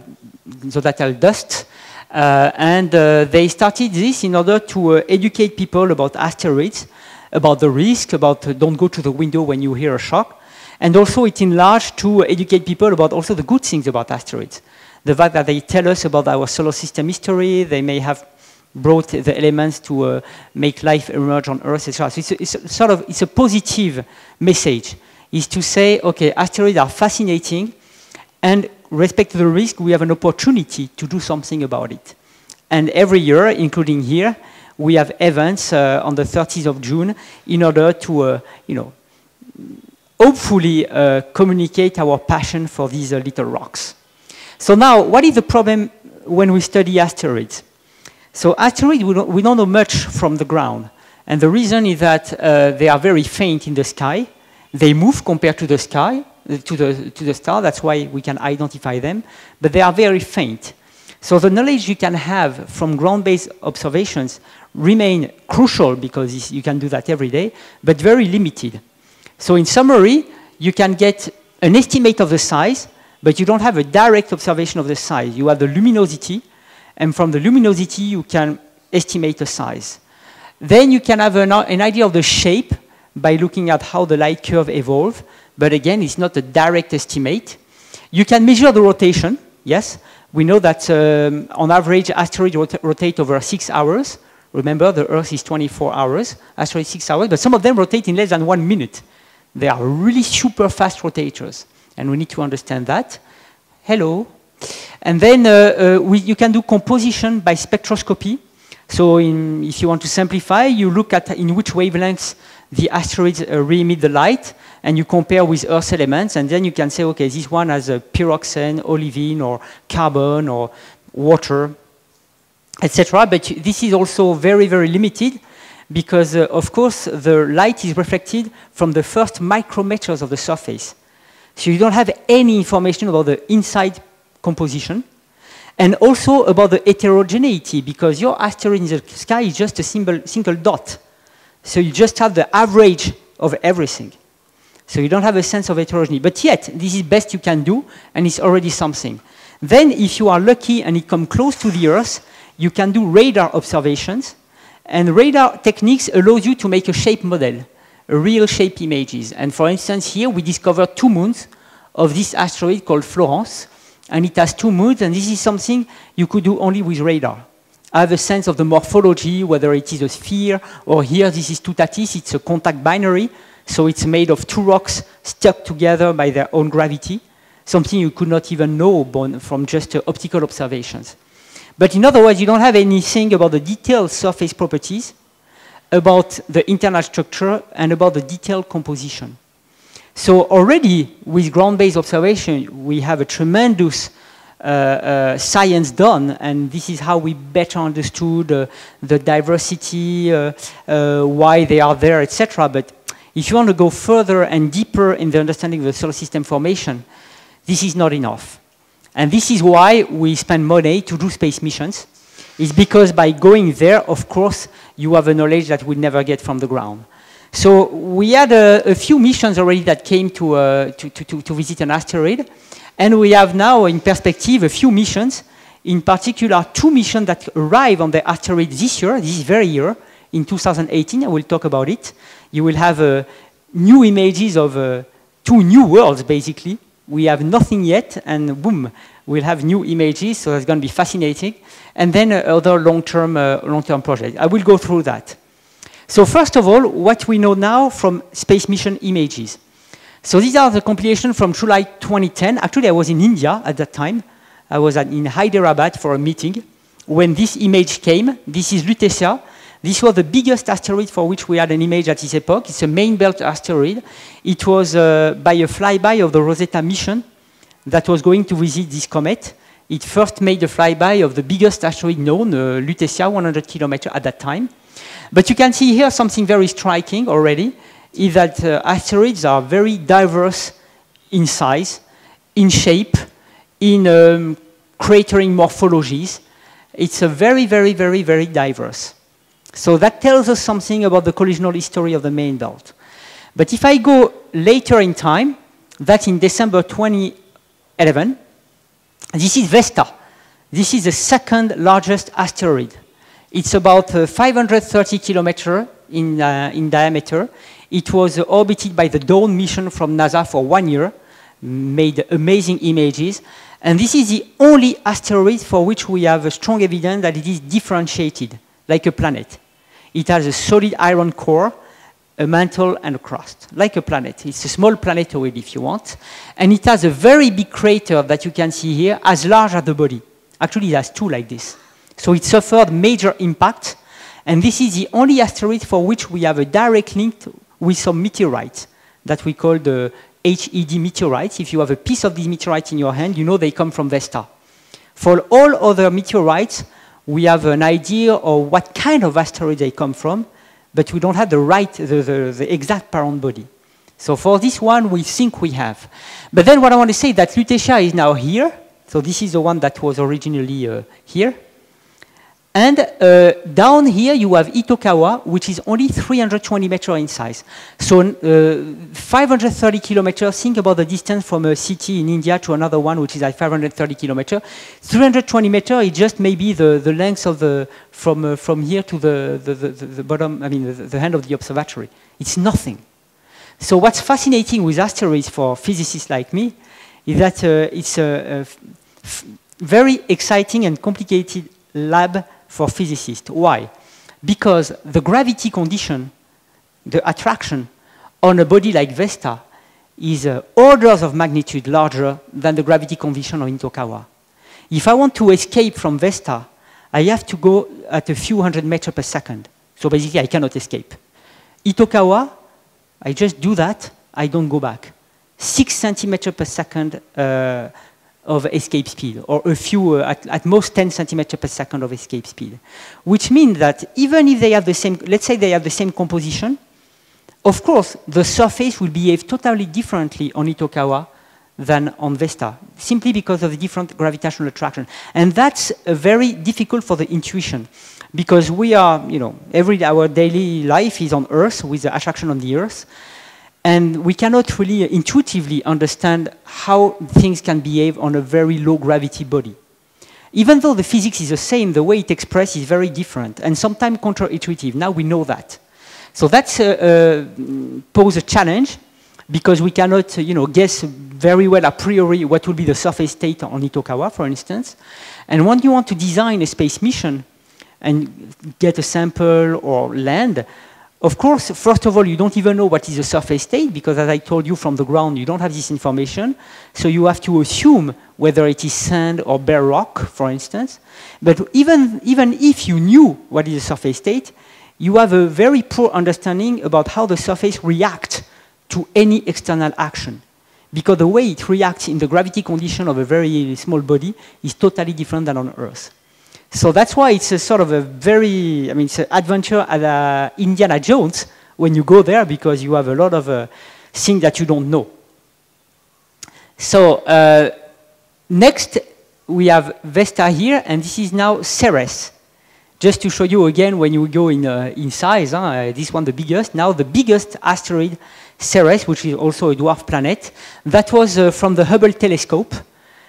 dust, and they started this in order to educate people about asteroids, about the risk, about don't go to the window when you hear a shock, and also it enlarged to educate people about also the good things about asteroids. The fact that they tell us about our solar system history, they may have brought the elements to make life emerge on Earth, etc. So it's a positive message, is to say, okay, asteroids are fascinating, and respect to the risk, we have an opportunity to do something about it. And every year, including here, we have events on the 30th of June in order to, you know, hopefully communicate our passion for these little rocks. So now, what is the problem when we study asteroids? So asteroids, we don't know much from the ground. And the reason is that they are very faint in the sky. They move compared to the sky, to the star. That's why we can identify them. But they are very faint. So the knowledge you can have from ground-based observations remain crucial, because you can do that every day, but very limited. So in summary, you can get an estimate of the size, but you don't have a direct observation of the size. You have the luminosity, and from the luminosity, you can estimate the size. Then you can have an idea of the shape by looking at how the light curve evolves, but again, it's not a direct estimate. You can measure the rotation, yes. We know that on average, asteroids rotate over 6 hours. Remember, the Earth is 24 hours, asteroids 6 hours, but some of them rotate in less than 1 minute. They are really super fast rotators. And we need to understand that. Hello. And then you can do composition by spectroscopy. So if you want to simplify, you look at in which wavelengths the asteroids re-emit the light, and you compare with Earth's elements, and then you can say, okay, this one has a pyroxene, olivine, or carbon, or water, etc. But this is also very, very limited, because, of course, the light is reflected from the first micrometers of the surface. So you don't have any information about the inside composition, and also about the heterogeneity, because your asteroid in the sky is just a single dot. So you just have the average of everything. So you don't have a sense of heterogeneity. But yet, this is best you can do, and it's already something. Then, if you are lucky and it comes close to the Earth, you can do radar observations. And radar techniques allows you to make a shape model, real shape images. And for instance, here we discovered 2 moons of this asteroid called Florence, and it has 2 moons, and this is something you could do only with radar. I have a sense of the morphology, whether it is a sphere, or here this is Tutatis, it's a contact binary, so it's made of 2 rocks stuck together by their own gravity, something you could not even know from just optical observations. But in other words, you don't have anything about the detailed surface properties, about the internal structure, and about the detailed composition. So already, with ground-based observation, we have a tremendous science done, and this is how we better understood the diversity, why they are there, etc. But if you want to go further and deeper in the understanding of the solar system formation, this is not enough. And this is why we spend money to do space missions. It's because by going there, of course, you have a knowledge that we'll never get from the ground. So we had a few missions already that came to visit an asteroid. And we have now in perspective a few missions, in particular 2 missions that arrive on the asteroid this year, this very year, in 2018. I will talk about it. You will have new images of 2 new worlds, basically. We have nothing yet, and boom, we'll have new images, so it's going to be fascinating. And then other long-term projects. I will go through that. So first of all, what we know now from space mission images. So these are the compilation from July 2010. Actually, I was in India at that time. I was in Hyderabad for a meeting when this image came. This is Lutetia. This was the biggest asteroid for which we had an image at this epoch. It's a main belt asteroid. It was by a flyby of the Rosetta mission that was going to visit this comet. It first made a flyby of the biggest asteroid known, Lutetia, 100 kilometers at that time. But you can see here something very striking already, is that asteroids are very diverse in size, in shape, in cratering morphologies. It's a very diverse. So that tells us something about the collisional history of the main belt. But if I go later in time, that's in December 2011, this is Vesta. This is the second largest asteroid. It's about 530 kilometers in diameter. It was orbited by the Dawn mission from NASA for 1 year, made amazing images. And this is the only asteroid for which we have a strong evidence that it is differentiated, like a planet. It has a solid iron core, a mantle, and a crust, like a planet. It's a small planetoid, if you want. And it has a very big crater that you can see here, as large as the body. Actually, it has 2 like this. So it suffered major impact, and this is the only asteroid for which we have a direct link with some meteorites that we call the HED meteorites. If you have a piece of these meteorites in your hand, you know they come from Vesta. For all other meteorites, we have an idea of what kind of asteroid they come from, but we don't have the exact parent body. So for this one, we think we have. But then what I want to say is that Lutetia is now here. So this is the one that was originally here. And down here, you have Itokawa, which is only 320 meters in size. So 530 kilometers, think about the distance from a city in India to another one, which is at 530 kilometers. 320 meters is just maybe the length of from here to the bottom, I mean, the end of the observatory. It's nothing. So what's fascinating with asteroids for physicists like me is that it's a very exciting and complicated lab for physicists. Why? Because the gravity condition, the attraction on a body like Vesta is orders of magnitude larger than the gravity condition of Itokawa. If I want to escape from Vesta, I have to go at a few hundred meters per second. So basically, I cannot escape. Itokawa, I just do that, I don't go back. 6 centimeters per second of escape speed, or a few, at most 10 centimeters per second of escape speed. Which means that even if they have the same, let's say they have the same composition, of course, the surface will behave totally differently on Itokawa than on Vesta, simply because of the different gravitational attraction. And that's very difficult for the intuition, because we are, you know, our daily life is on Earth, with the attraction on the Earth, and we cannot really intuitively understand how things can behave on a very low gravity body. Even though the physics is the same, the way it expresses is very different and sometimes counterintuitive. Now we know that. So that's poses a challenge because we cannot guess very well a priori what will be the surface state on Itokawa, for instance. And when you want to design a space mission and get a sample or land, of course, first of all, you don't even know what is the surface state because, as I told you, from the ground, you don't have this information. So you have to assume whether it is sand or bare rock, for instance. But even if you knew what is the surface state, you have a very poor understanding about how the surface reacts to any external action, because the way it reacts in the gravity condition of a very small body is totally different than on Earth. So that's why it's a sort of a very, I mean, it's an adventure at Indiana Jones when you go there, because you have a lot of things that you don't know. So Next, we have Vesta here, and this is now Ceres. Just to show you again, when you go in size, this one the biggest. Now the biggest asteroid, Ceres, which is also a dwarf planet. That was from the Hubble telescope.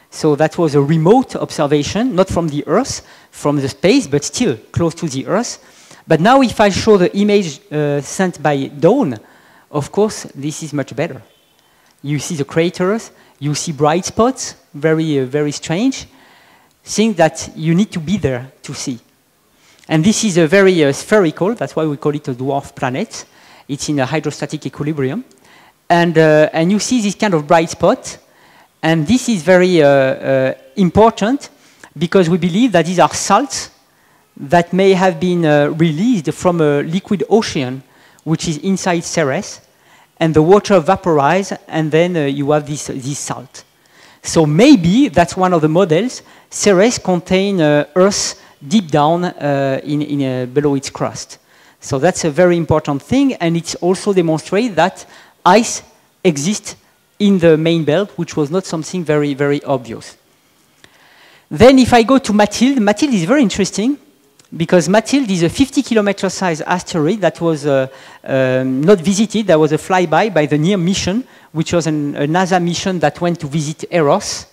So that was a remote observation, not from the Earth, from the space, but still close to the Earth. But now if I show the image sent by Dawn, of course, this is much better. You see the craters, you see bright spots, very strange. Things that you need to be there to see. And this is a very spherical, that's why we call it a dwarf planet. It's in a hydrostatic equilibrium. And you see this kind of bright spot. And this is very important because we believe that these are salts that may have been released from a liquid ocean, which is inside Ceres. And the water vaporizes, and then you have this salt. So maybe that's one of the models. Ceres contains Earth deep down below its crust. So that's a very important thing, and it's also demonstrates that ice exists in the main belt, which was not something very obvious. Then if I go to Mathilde, Mathilde is very interesting because Mathilde is a 50-kilometer size asteroid that was not visited. There was a flyby by the NEAR mission, which was a NASA mission that went to visit Eros.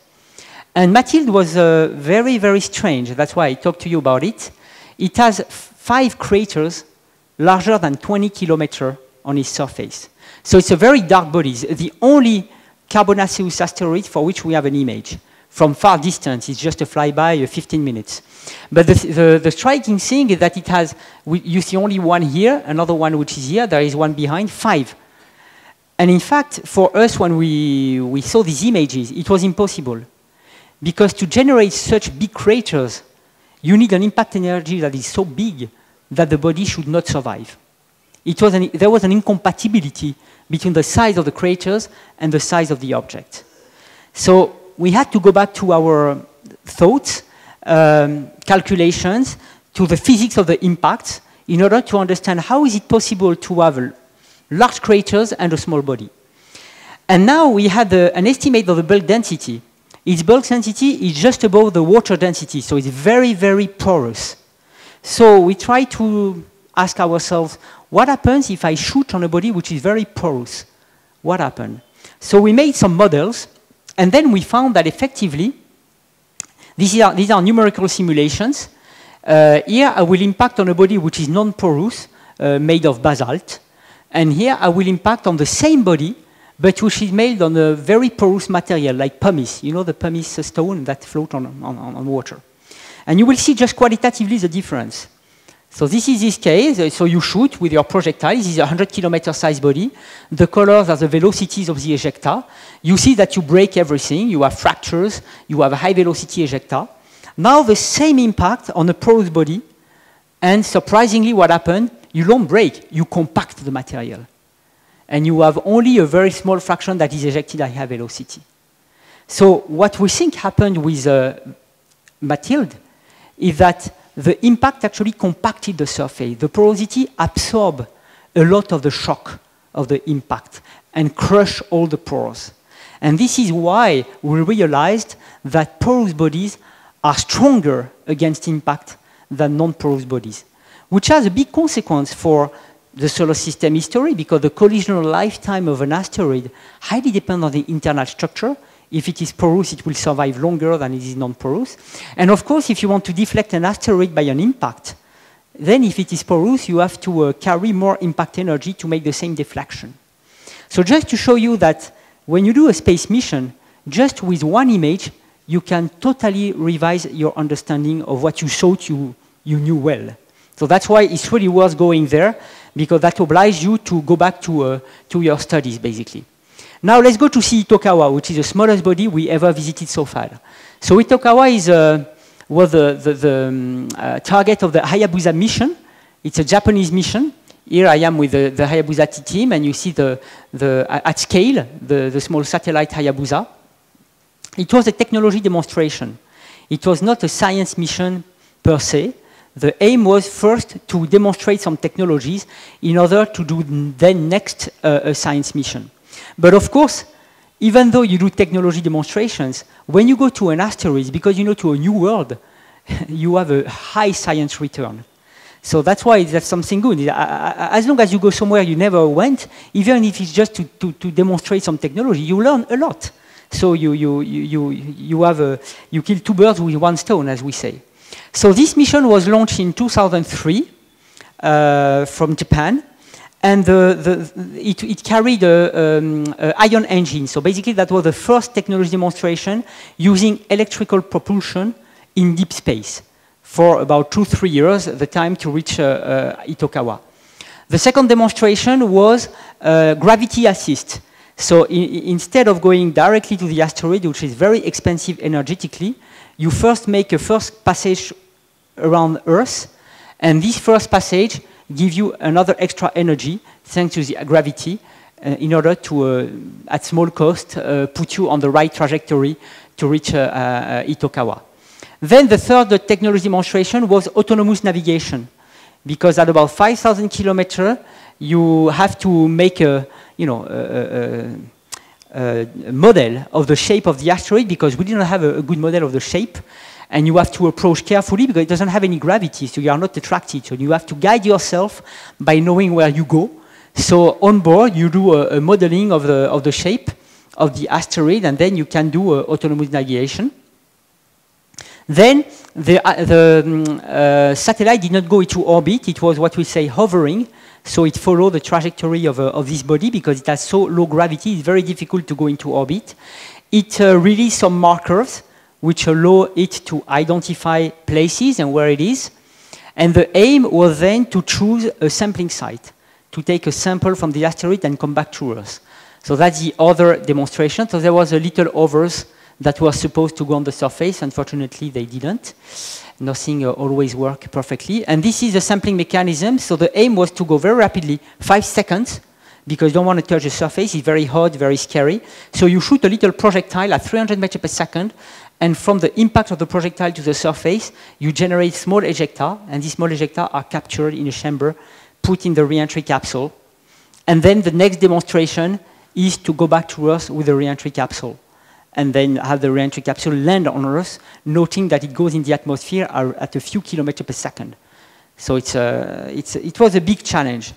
And Mathilde was very strange. That's why I talked to you about it. It has 5 craters larger than 20 kilometers on its surface. So it's a very dark body. The only carbonaceous asteroid for which we have an image. From far distance, it's just a flyby, 15 minutes. But the striking thing is that it has, you see only one here, another one which is here, there is one behind, 5. And in fact, for us, when we saw these images, it was impossible. Because to generate such big craters, you need an impact energy that is so big that the body should not survive. There was an incompatibility between the size of the craters and the size of the object. So we had to go back to our thoughts, calculations, to the physics of the impact in order to understand how is it possible to have large craters and a small body. And now we had an estimate of the bulk density. Its bulk density is just above the water density, so it's very porous. So we try to ask ourselves, what happens if I shoot on a body which is very porous? What happens? So we made some models, and then we found that effectively, these are numerical simulations. Here I will impact on a body which is non-porous, made of basalt. And here I will impact on the same body, but which is made on a very porous material, like pumice. You know the pumice stone that float on water. And you will see just qualitatively the difference. So this is this case. So you shoot with your projectile. This is a 100-kilometer size body. The colors are the velocities of the ejecta. You see that you break everything. You have fractures. You have a high-velocity ejecta. Now the same impact on a porous body. And surprisingly, what happened? You don't break. You compact the material. And you have only a very small fraction that is ejected at high velocity. So what we think happened with Mathilde is that the impact actually compacted the surface. The porosity absorbed a lot of the shock of the impact and crushed all the pores. And this is why we realized that porous bodies are stronger against impact than non-porous bodies, which has a big consequence for the solar system history, because the collisional lifetime of an asteroid highly depends on the internal structure. If it is porous, it will survive longer than it is non-porous. And of course, if you want to deflect an asteroid by an impact, then if it is porous, you have to carry more impact energy to make the same deflection. So just to show you that when you do a space mission, just with one image, you can totally revise your understanding of what you thought you knew well. So that's why it's really worth going there, because that obliges you to go back to your studies, basically. Now let's go to see Itokawa, which is the smallest body we ever visited so far. So Itokawa was the target of the Hayabusa mission. It's a Japanese mission. Here I am with the Hayabusa 2 team, and you see at scale the small satellite Hayabusa. It was a technology demonstration. It was not a science mission per se. The aim was first to demonstrate some technologies in order to do then next a science mission. But of course, even though you do technology demonstrations, when you go to an asteroid, because you know to a new world, you have a high science return. So that's why that's something good. As long as you go somewhere you never went, even if it's just to demonstrate some technology, you learn a lot. So you kill two birds with one stone, as we say. So this mission was launched in 2003 from Japan, and it carried an ion engine. So basically, that was the first technology demonstration using electrical propulsion in deep space for about 2–3 years, the time to reach Itokawa. The second demonstration was gravity assist. So instead of going directly to the asteroid, which is very expensive energetically, you first make a first passage around Earth, and this first passage gives you another extra energy thanks to the gravity in order to, at small cost, put you on the right trajectory to reach Itokawa. Then the third technology demonstration was autonomous navigation, because at about 5,000 kilometers, you have to make a model of the shape of the asteroid, because we didn't have a good model of the shape, and you have to approach carefully because it doesn't have any gravity, so you are not attracted. So you have to guide yourself by knowing where you go. So on board, you do a modeling of the shape of the asteroid, and then you can do autonomous navigation. Then the satellite did not go into orbit. It was what we say hovering. So it followed the trajectory of this body because it has so low gravity, it's very difficult to go into orbit. It released some markers which allow it to identify places and where it is. And the aim was then to choose a sampling site, to take a sample from the asteroid and come back to Earth. So that's the other demonstration. So there was a little hovers that were supposed to go on the surface. Unfortunately, they didn't. Nothing always works perfectly. And this is the sampling mechanism. So the aim was to go very rapidly, 5 seconds, because you don't want to touch the surface. It's very hot, very scary. So you shoot a little projectile at 300 meters per second. And from the impact of the projectile to the surface, you generate small ejecta. And these small ejecta are captured in a chamber, put in the re-entry capsule. And then the next demonstration is to go back to Earth with the re-entry capsule, and then have the re-entry capsule land on Earth, noting that it goes in the atmosphere at a few kilometers per second. So it was a big challenge.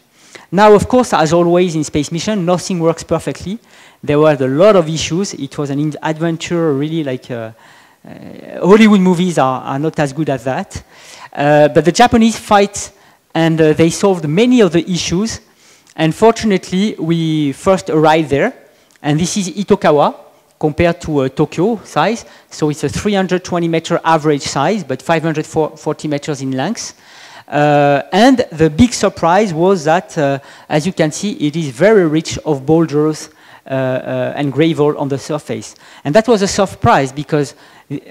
Now, of course, as always in space mission, nothing works perfectly. There were a lot of issues. It was an adventure, really, like Hollywood movies are not as good at that. But the Japanese fight, and they solved many of the issues. And fortunately, we first arrived there. And this is Itokawa, compared to Tokyo size. So it's a 320-meter average size, but 540 meters in length. And the big surprise was that, as you can see, it is very rich of boulders and gravel on the surface. And that was a surprise because,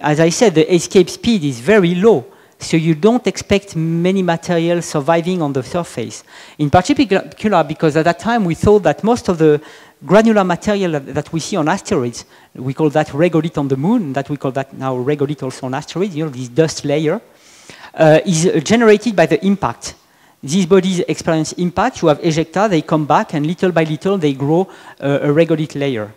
as I said, the escape speed is very low. So you don't expect many materials surviving on the surface. In particular, because at that time we thought that most of the granular material that we see on asteroids, we call that regolith on the moon, that we call that now regolith also on asteroids, you know, this dust layer, is generated by the impact. These bodies experience impact, you have ejecta, they come back, and little by little they grow a regolith layer.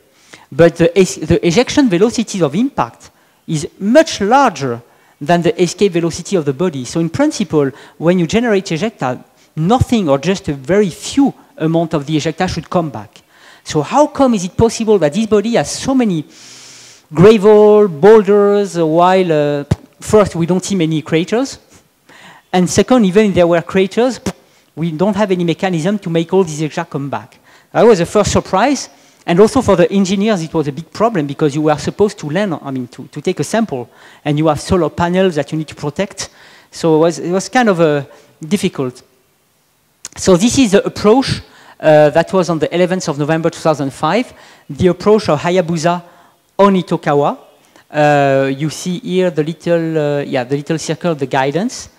But the ejection velocity of impact is much larger than the escape velocity of the body. So in principle, when you generate ejecta, nothing or just a very few amount of the ejecta should come back. So how come is it possible that this body has so many gravel, boulders, while first, we don't see many craters, and second, even if there were craters, we don't have any mechanism to make all these ejecta come back. That was the first surprise, and also for the engineers, it was a big problem because you were supposed to land, I mean, to take a sample, and you have solar panels that you need to protect, so it was kind of difficult. So this is the approach. That was on the 11th of November 2005, the approach of Hayabusa on Itokawa. You see here the little, the little circle, the guidance.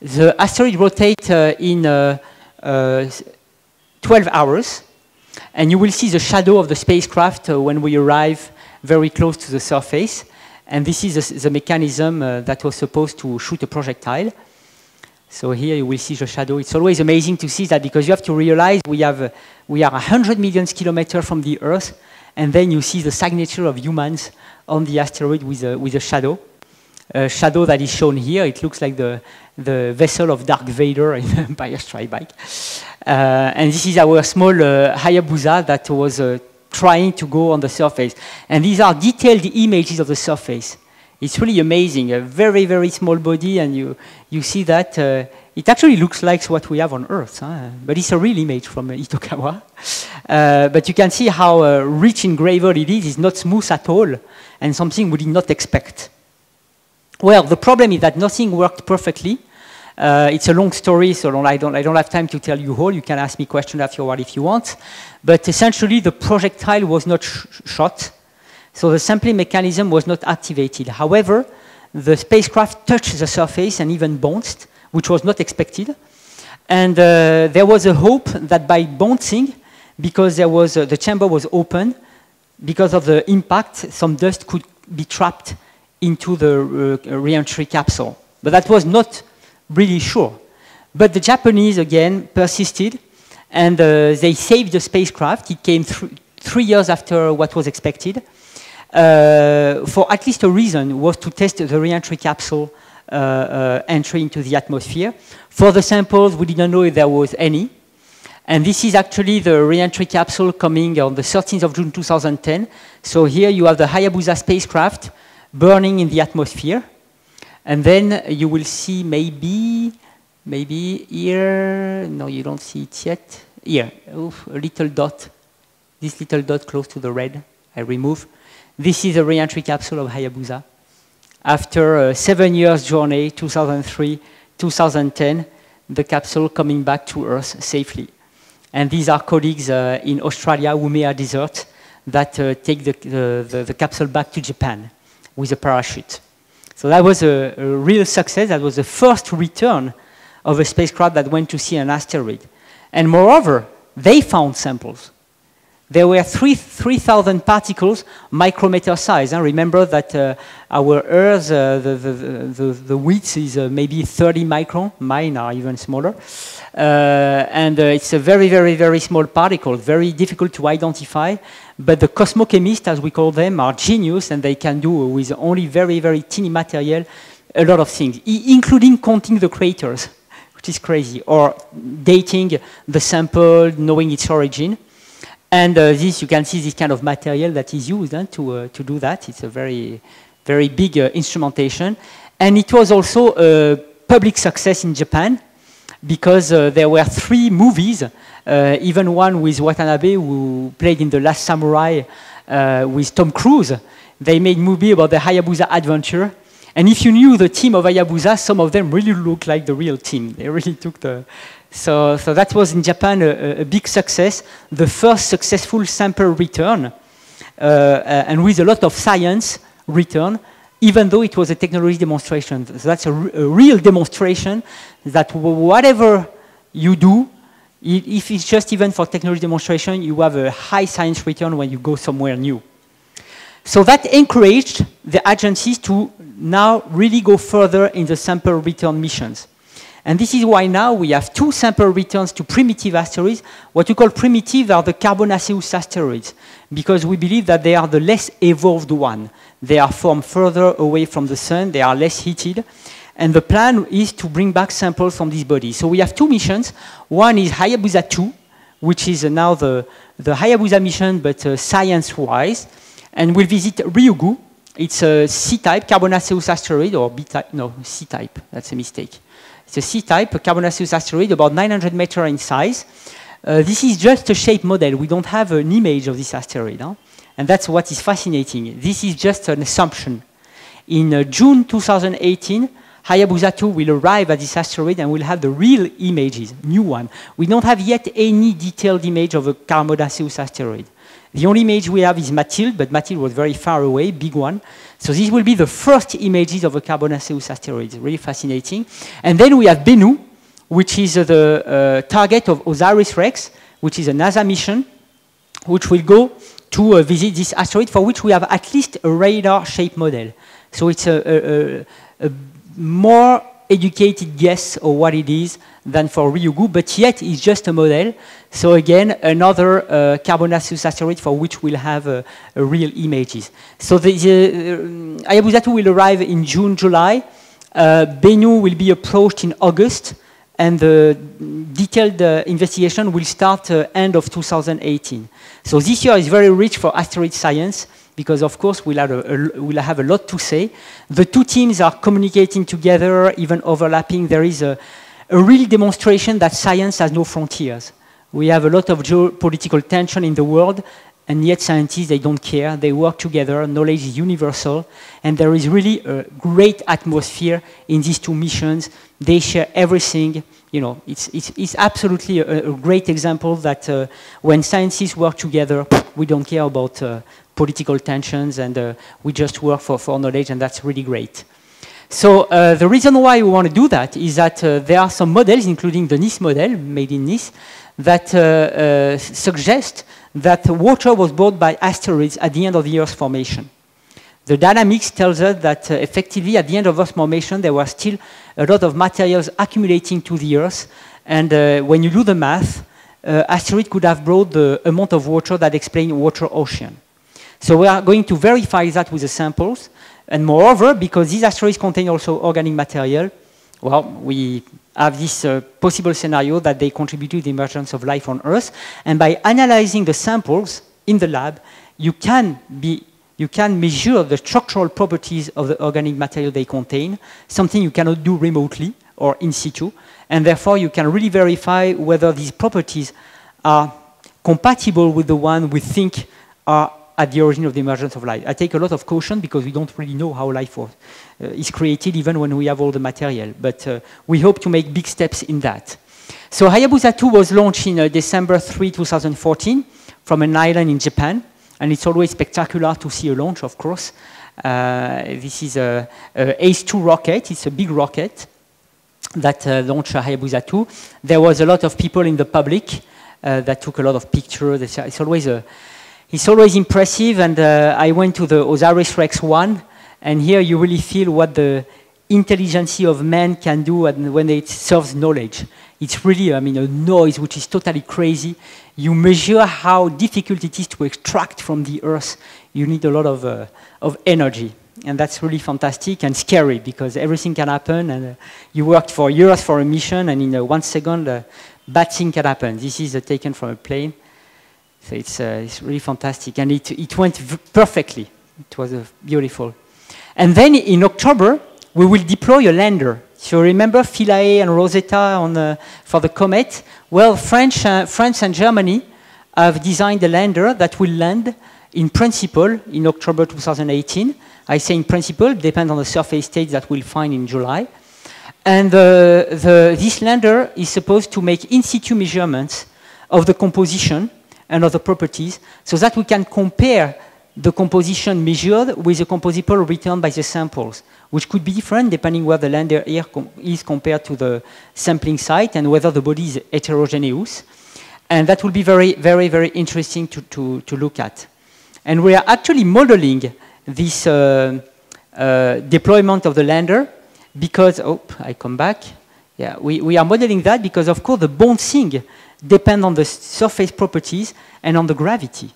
The asteroid rotates in 12 hours, and you will see the shadow of the spacecraft when we arrive very close to the surface. And this is the mechanism that was supposed to shoot a projectile. So here you will see the shadow. It's always amazing to see that because you have to realize we are 100 million kilometers from the Earth, and then you see the signature of humans on the asteroid with a shadow. A shadow that is shown here. It looks like the vessel of Darth Vader in Empire Strike Back. And this is our small Hayabusa that was trying to go on the surface. And these are detailed images of the surface. It's really amazing. A very, very small body, and you see that it actually looks like what we have on Earth. Huh? But it's a real image from Itokawa. But you can see how rich in gravel it is. It's not smooth at all, and something we did not expect. Well, the problem is that nothing worked perfectly. It's a long story, so I don't have time to tell you all. You can ask me questions afterward if you want. But essentially, the projectile was not shot, so the sampling mechanism was not activated. However, the spacecraft touched the surface and even bounced, which was not expected. And there was a hope that by bouncing, because there was, the chamber was open, because of the impact, some dust could be trapped into the re-entry capsule. But that was not really sure. But the Japanese, again, persisted, and they saved the spacecraft. It came 3 years after what was expected. For at least a reason was to test the re-entry capsule entry into the atmosphere. For the samples, we didn't know if there was any. And this is actually the re-entry capsule coming on the 13th of June 2010. So here you have the Hayabusa spacecraft burning in the atmosphere, and then you will see maybe here. No, you don't see it yet. Here, oof, a little dot. This little dot close to the red, I remove. This is a re-entry capsule of Hayabusa. After a 7 years journey, 2003, 2010, the capsule coming back to Earth safely. And these are colleagues in Australia, Woomera Desert, that take the capsule back to Japan with a parachute. So that was a real success. That was the first return of a spacecraft that went to see an asteroid. And moreover, they found samples. There were 3,000 particles, micrometer size. And remember that our Earth, the width is maybe 30 micron. Mine are even smaller. And it's a very, very, very small particle, very difficult to identify. But the cosmochemists, as we call them, are genius, and they can do with only very, very tiny material a lot of things, including counting the craters, which is crazy, or dating the sample, knowing its origin. And this, you can see this kind of material that is used to do that. It's a very, very big instrumentation. And it was also a public success in Japan, because there were 3 movies, even one with Watanabe, who played in The Last Samurai with Tom Cruise. They made a movie about the Hayabusa adventure. And if you knew the team of Hayabusa, some of them really looked like the real team. They really took the... So that was in Japan a big success, the first successful sample return, and with a lot of science return, even though it was a technology demonstration. So that's a real demonstration that whatever you do, if it's just even for technology demonstration, you have a high science return when you go somewhere new. So that encouraged the agencies to now really go further in the sample return missions. And this is why now we have 2 sample returns to primitive asteroids. What we call primitive are the carbonaceous asteroids, because we believe that they are the less evolved one. They are from further away from the sun, they are less heated, and the plan is to bring back samples from these bodies. So we have 2 missions. One is Hayabusa 2, which is now the Hayabusa mission, but science-wise, and we'll visit Ryugu. It's a C-type carbonaceous asteroid, or B-type, no, C-type, that's a mistake. It's a C-type, a carbonaceous asteroid, about 900 meters in size. This is just a shape model. We don't have an image of this asteroid. Huh? And that's what is fascinating. This is just an assumption. In June 2018, Hayabusa 2 will arrive at this asteroid and will have the real images, new one. We don't have yet any detailed image of a carbonaceous asteroid. The only image we have is Mathilde, but Mathilde was very far away, big one. So this will be the first images of a carbonaceous asteroid. Really fascinating. And then we have Bennu, which is the target of OSIRIS-REx, which is a NASA mission, which will go to visit this asteroid, for which we have at least a radar-shaped model. So it's a more educated guess of what it is than for Ryugu, but yet it's just a model. So again, another carbonaceous asteroid for which we'll have real images. So the Hayabusa 2 will arrive in June, July. Bennu will be approached in August, and the detailed investigation will start end of 2018. So this year is very rich for asteroid science, because of course we'll have a lot to say. The two teams are communicating together, even overlapping. There is a real demonstration that science has no frontiers. We have a lot of geopolitical tension in the world, and yet scientists, they don't care. They work together, knowledge is universal, and there is really a great atmosphere in these two missions. They share everything. You know, it's absolutely a great example that when scientists work together, we don't care about political tensions, and we just work for knowledge, and that's really great. So the reason why we want to do that is that there are some models, including the NICE model, made in Nice, that suggest that water was brought by asteroids at the end of the Earth's formation. The dynamics tells us that effectively at the end of Earth's formation, there was still a lot of materials accumulating to the Earth, and when you do the math, asteroid could have brought the amount of water that explains water ocean. So we are going to verify that with the samples, and moreover, because these asteroids contain also organic material, well, we have this possible scenario that they contribute to the emergence of life on Earth, and by analyzing the samples in the lab, you can measure the structural properties of the organic material they contain, something you cannot do remotely or in situ, and therefore you can really verify whether these properties are compatible with the one we think are at the origin of the emergence of life. I take a lot of caution because we don't really know how life is created, even when we have all the material. But we hope to make big steps in that. So Hayabusa 2 was launched in December 3, 2014, from an island in Japan. And it's always spectacular to see a launch, of course. This is an ACE2 rocket. It's a big rocket that launched Hayabusa 2. There was a lot of people in the public that took a lot of pictures. It's always impressive, and I went to the OSIRIS-REx 1, and here you really feel what the intelligence of man can do when it serves knowledge. It's really, I mean, a noise which is totally crazy. You measure how difficult it is to extract from the Earth. You need a lot of energy, and that's really fantastic and scary, because everything can happen, and you worked for years for a mission, and in 1 second, bad thing can happen. This is taken from a plane. So it's really fantastic, and it went perfectly. It was beautiful. And then in October, we will deploy a lander. So remember Philae and Rosetta for the comet? Well, France and Germany have designed a lander that will land in principle in October 2018. I say in principle, depends on the surface stage that we'll find in July. And this lander is supposed to make in situ measurements of the composition and other properties, so that we can compare the composition measured with the compositable returned by the samples, which could be different depending where the lander is compared to the sampling site and whether the body is heterogeneous. And that will be very, very, very interesting to look at. And we are actually modeling this deployment of the lander because, oh, I come back. Yeah, we are modeling that because, of course, the bouncing depend on the surface properties and on the gravity.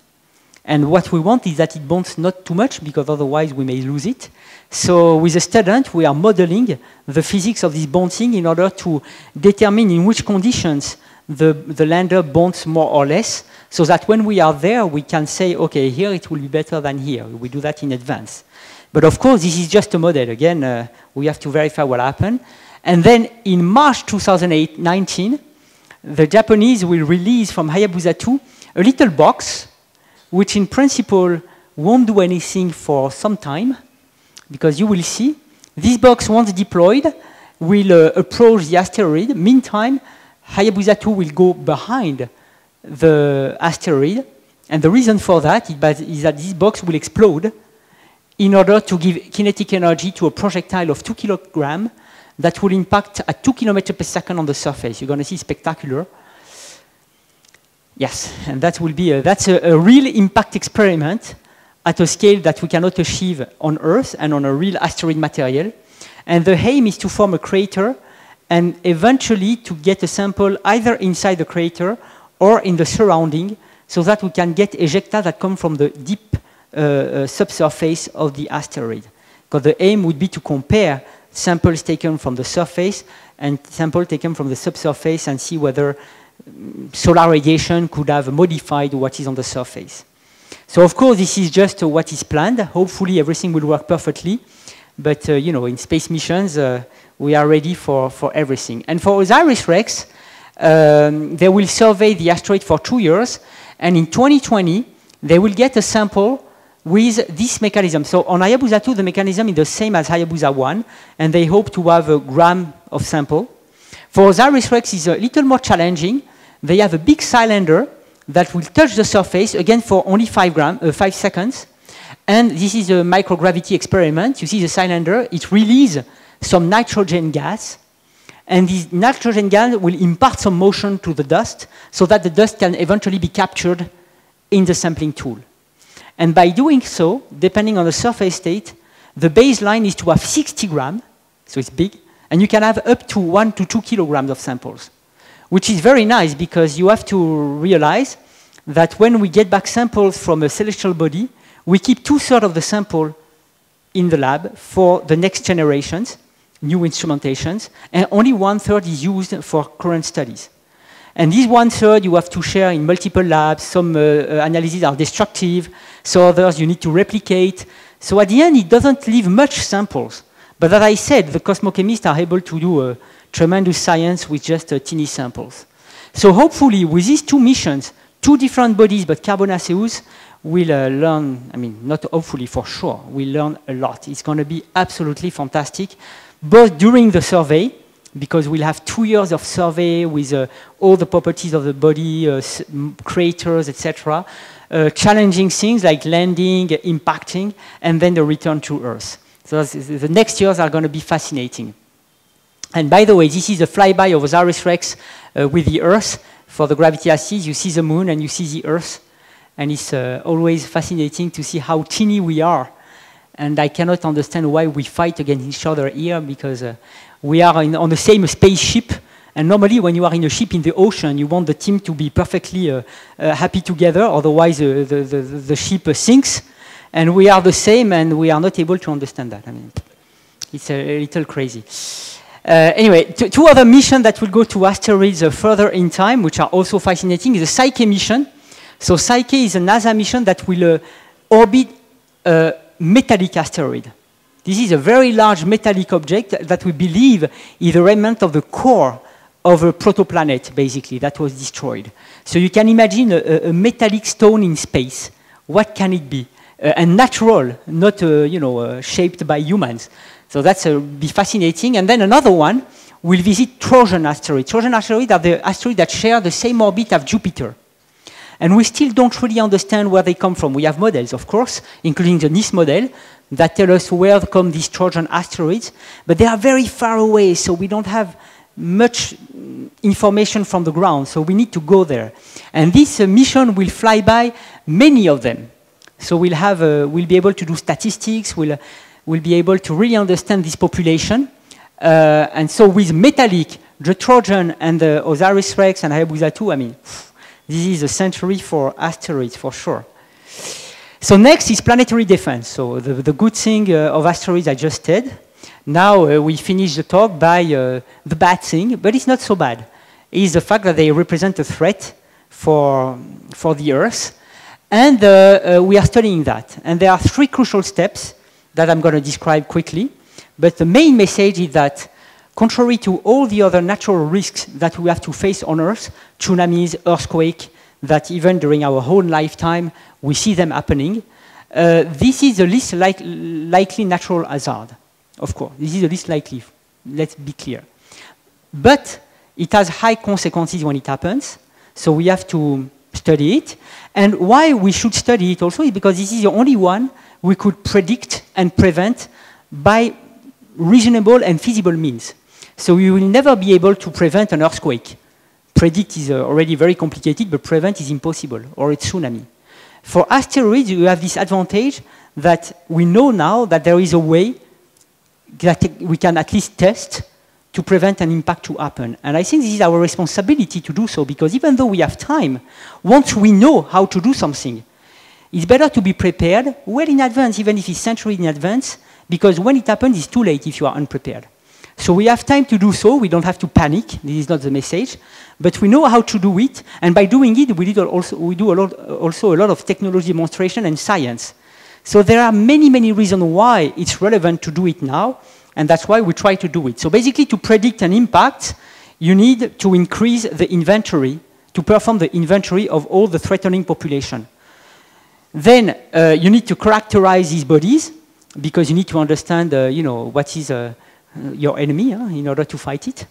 And what we want is that it bounces not too much, because otherwise we may lose it. So with a student, we are modeling the physics of this bouncing in order to determine in which conditions the lander bounces more or less, so that when we are there, we can say, okay, here it will be better than here. We do that in advance. But of course, this is just a model. Again, we have to verify what happened. And then in March 2019, the Japanese will release from Hayabusa 2 a little box, which in principle won't do anything for some time, because you will see this box, once deployed, will approach the asteroid. Meantime, Hayabusa 2 will go behind the asteroid, and the reason for that is that this box will explode in order to give kinetic energy to a projectile of 2 kilograms that will impact at 2 kilometers per second on the surface. You're going to see spectacular. Yes, and that will be that's a real impact experiment at a scale that we cannot achieve on Earth and on a real asteroid material. And the aim is to form a crater and eventually to get a sample either inside the crater or in the surrounding, so that we can get ejecta that come from the deep subsurface of the asteroid. Because the aim would be to compare samples taken from the surface and samples taken from the subsurface and see whether solar radiation could have modified what is on the surface. So of course this is just what is planned. Hopefully everything will work perfectly, but you know, in space missions we are ready for everything. And for OSIRIS-REx, they will survey the asteroid for 2 years, and in 2020 they will get a sample with this mechanism. So on Hayabusa 2, the mechanism is the same as Hayabusa 1, and they hope to have a gram of sample. For OSIRIS-REx, is a little more challenging. They have a big cylinder that will touch the surface, again for only 5 seconds. And this is a microgravity experiment. You see the cylinder, it releases some nitrogen gas. And this nitrogen gas will impart some motion to the dust, so that the dust can eventually be captured in the sampling tool. And by doing so, depending on the surface state, the baseline is to have 60 grams, so it's big, and you can have up to 1 to 2 kilograms of samples, which is very nice, because you have to realize that when we get back samples from a celestial body, we keep 2/3 of the sample in the lab for the next generations, new instrumentations, and only 1/3 is used for current studies. And this 1/3 you have to share in multiple labs. Some analyses are destructive, so others you need to replicate. So at the end, it doesn't leave much samples. But as I said, the cosmochemists are able to do tremendous science with just teeny samples. So hopefully, with these two missions, two different bodies, but carbonaceous, will learn, I mean, not hopefully, for sure, we'll learn a lot. It's going to be absolutely fantastic, both during the survey, because we'll have 2 years of survey with all the properties of the body, craters, etc., challenging things like landing, impacting, and then the return to Earth. So the next years are going to be fascinating. And by the way, this is a flyby of OSIRIS-REx with the Earth. For the gravity axis, you see the moon and you see the Earth. And it's always fascinating to see how teeny we are. And I cannot understand why we fight against each other here, because we are on the same spaceship. And normally, when you are in a ship in the ocean, you want the team to be perfectly happy together. Otherwise, the ship sinks. And we are the same, and we are not able to understand that. I mean, it's a little crazy. Anyway, two other missions that will go to asteroids further in time, which are also fascinating, is the Psyche mission. So Psyche is a NASA mission that will orbit a metallic asteroid. This is a very large metallic object that we believe is the remnant of the core of a protoplanet, basically, that was destroyed. So you can imagine a metallic stone in space. What can it be? And natural, not you know, shaped by humans. So that's be fascinating. And then another one will visit Trojan asteroids. Trojan asteroids are the asteroids that share the same orbit as Jupiter. And we still don't really understand where they come from. We have models, of course, including the NICE model, that tell us where come these Trojan asteroids. But they are very far away, so we don't have much information from the ground. So we need to go there. And this mission will fly by many of them. So we'll be able to do statistics, we'll be able to really understand this population. And so with metallic, the Trojan and the OSIRIS-REx and Hayabusa 2, I mean, this is a century for asteroids for sure. So next is planetary defense. So the good thing of asteroids I just said. Now we finish the talk by the bad thing, but it's not so bad. It's the fact that they represent a threat for the Earth. And we are studying that. And there are 3 crucial steps that I'm going to describe quickly. But the main message is that, contrary to all the other natural risks that we have to face on Earth, tsunamis, earthquakes, that even during our whole lifetime, we see them happening, this is the least likely natural hazard. Of course, this is the least likely, let's be clear. But it has high consequences when it happens, so we have to study it. And why we should study it also is because this is the only one we could predict and prevent by reasonable and feasible means. So we will never be able to prevent an earthquake. Predict is already very complicated, but prevent is impossible, or a tsunami. For asteroids, you have this advantage that we know now that there is a way that we can at least test to prevent an impact to happen. And I think this is our responsibility to do so, because even though we have time, once we know how to do something, it's better to be prepared well in advance, even if it's centuries in advance, because when it happens, it's too late if you are unprepared. So we have time to do so, we don't have to panic, this is not the message, but we know how to do it, and by doing it, we do also a lot of technology demonstration and science. So there are many, many reasons why it's relevant to do it now, and that's why we try to do it. So basically, to predict an impact, you need to increase the inventory, to perform the inventory of all the threatening population. Then you need to characterize these bodies, because you need to understand what is your enemy in order to fight it.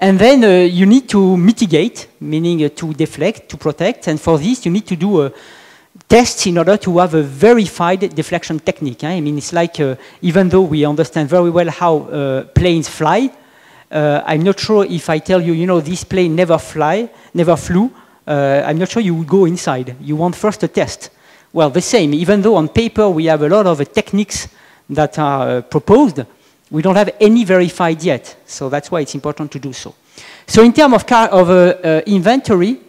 And then you need to mitigate, meaning to deflect, to protect, and for this you need to do tests in order to have a verified deflection technique. I mean, it's like, even though we understand very well how planes fly, I'm not sure if I tell you, this plane never flew, I'm not sure you would go inside. You want first a test. Well, the same, even though on paper we have a lot of techniques that are proposed, we don't have any verified yet, so that's why it's important to do so. So in terms of inventory,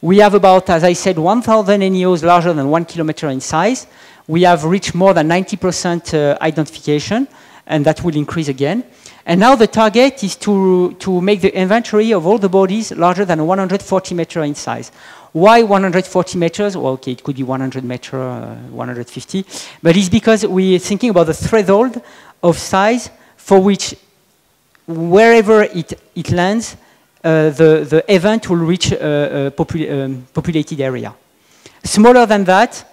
we have about, as I said, 1,000 NEOs larger than 1 kilometer in size. We have reached more than 90% identification, and that will increase again. And now the target is to make the inventory of all the bodies larger than 140 meters in size. Why 140 meters? Well, okay, it could be 100 meters, 150, but it's because we're thinking about the threshold of size for which wherever it lands, the event will reach a populated area. Smaller than that,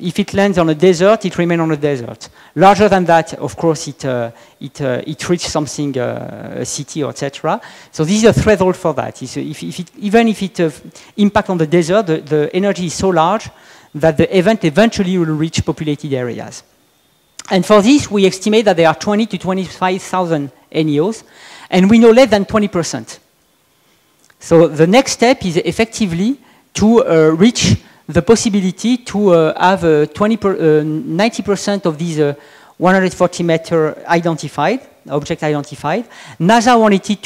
if it lands on a desert, it remains on a desert. Larger than that, of course, it reaches something, a city, etc. So this is a threshold for that. Even if it impacts on the desert, the energy is so large that the event eventually will reach populated areas. And for this, we estimate that there are 20 to 25,000 NEOs, and we know less than 20%. So the next step is effectively to reach the possibility to have 90% of these 140-meter object identified. NASA wanted it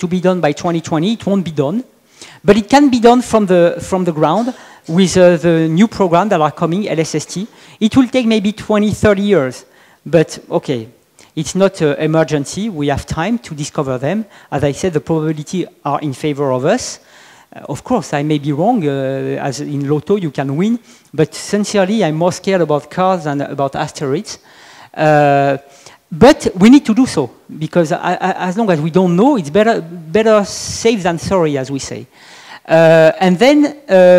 to be done by 2020. It won't be done, but it can be done from the ground with the new program that are coming, LSST. It will take maybe 20, 30 years, but okay, it's not an emergency. We have time to discover them. As I said, the probability are in favor of us. Of course, I may be wrong, as in Lotto you can win, but sincerely I'm more scared about cars than about asteroids. But we need to do so, because as long as we don't know, it's better safe than sorry, as we say. And then,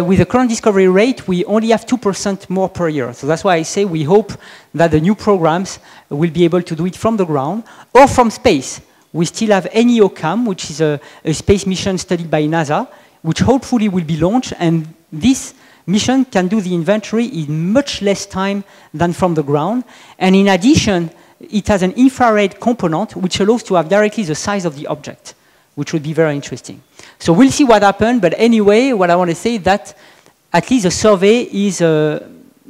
with the current discovery rate, we only have 2% more per year. So that's why I say we hope that the new programs will be able to do it from the ground or from space. We still have NEOCAM, which is a space mission studied by NASA, which hopefully will be launched, and this mission can do the inventory in much less time than from the ground. And in addition, it has an infrared component which allows to have directly the size of the object, which would be very interesting. So we'll see what happens, but anyway, what I want to say is that at least the survey is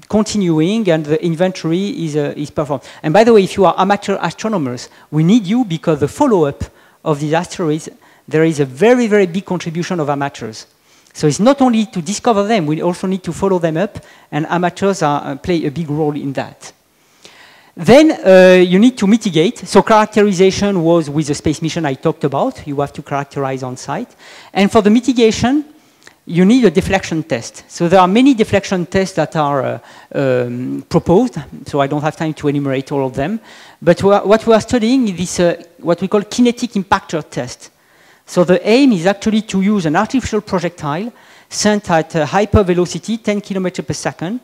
continuing and the inventory is performed. And by the way, if you are amateur astronomers, we need you, because the follow-up of these asteroids, there is a very, very big contribution of amateurs. So it's not only to discover them, we also need to follow them up, and amateurs play a big role in that. Then you need to mitigate. So characterization was with the space mission I talked about. You have to characterize on site. And for the mitigation, you need a deflection test. So there are many deflection tests that are proposed, so I don't have time to enumerate all of them. But what we are studying is this, what we call kinetic impactor test. So the aim is actually to use an artificial projectile sent at hypervelocity, 10 kilometers per second,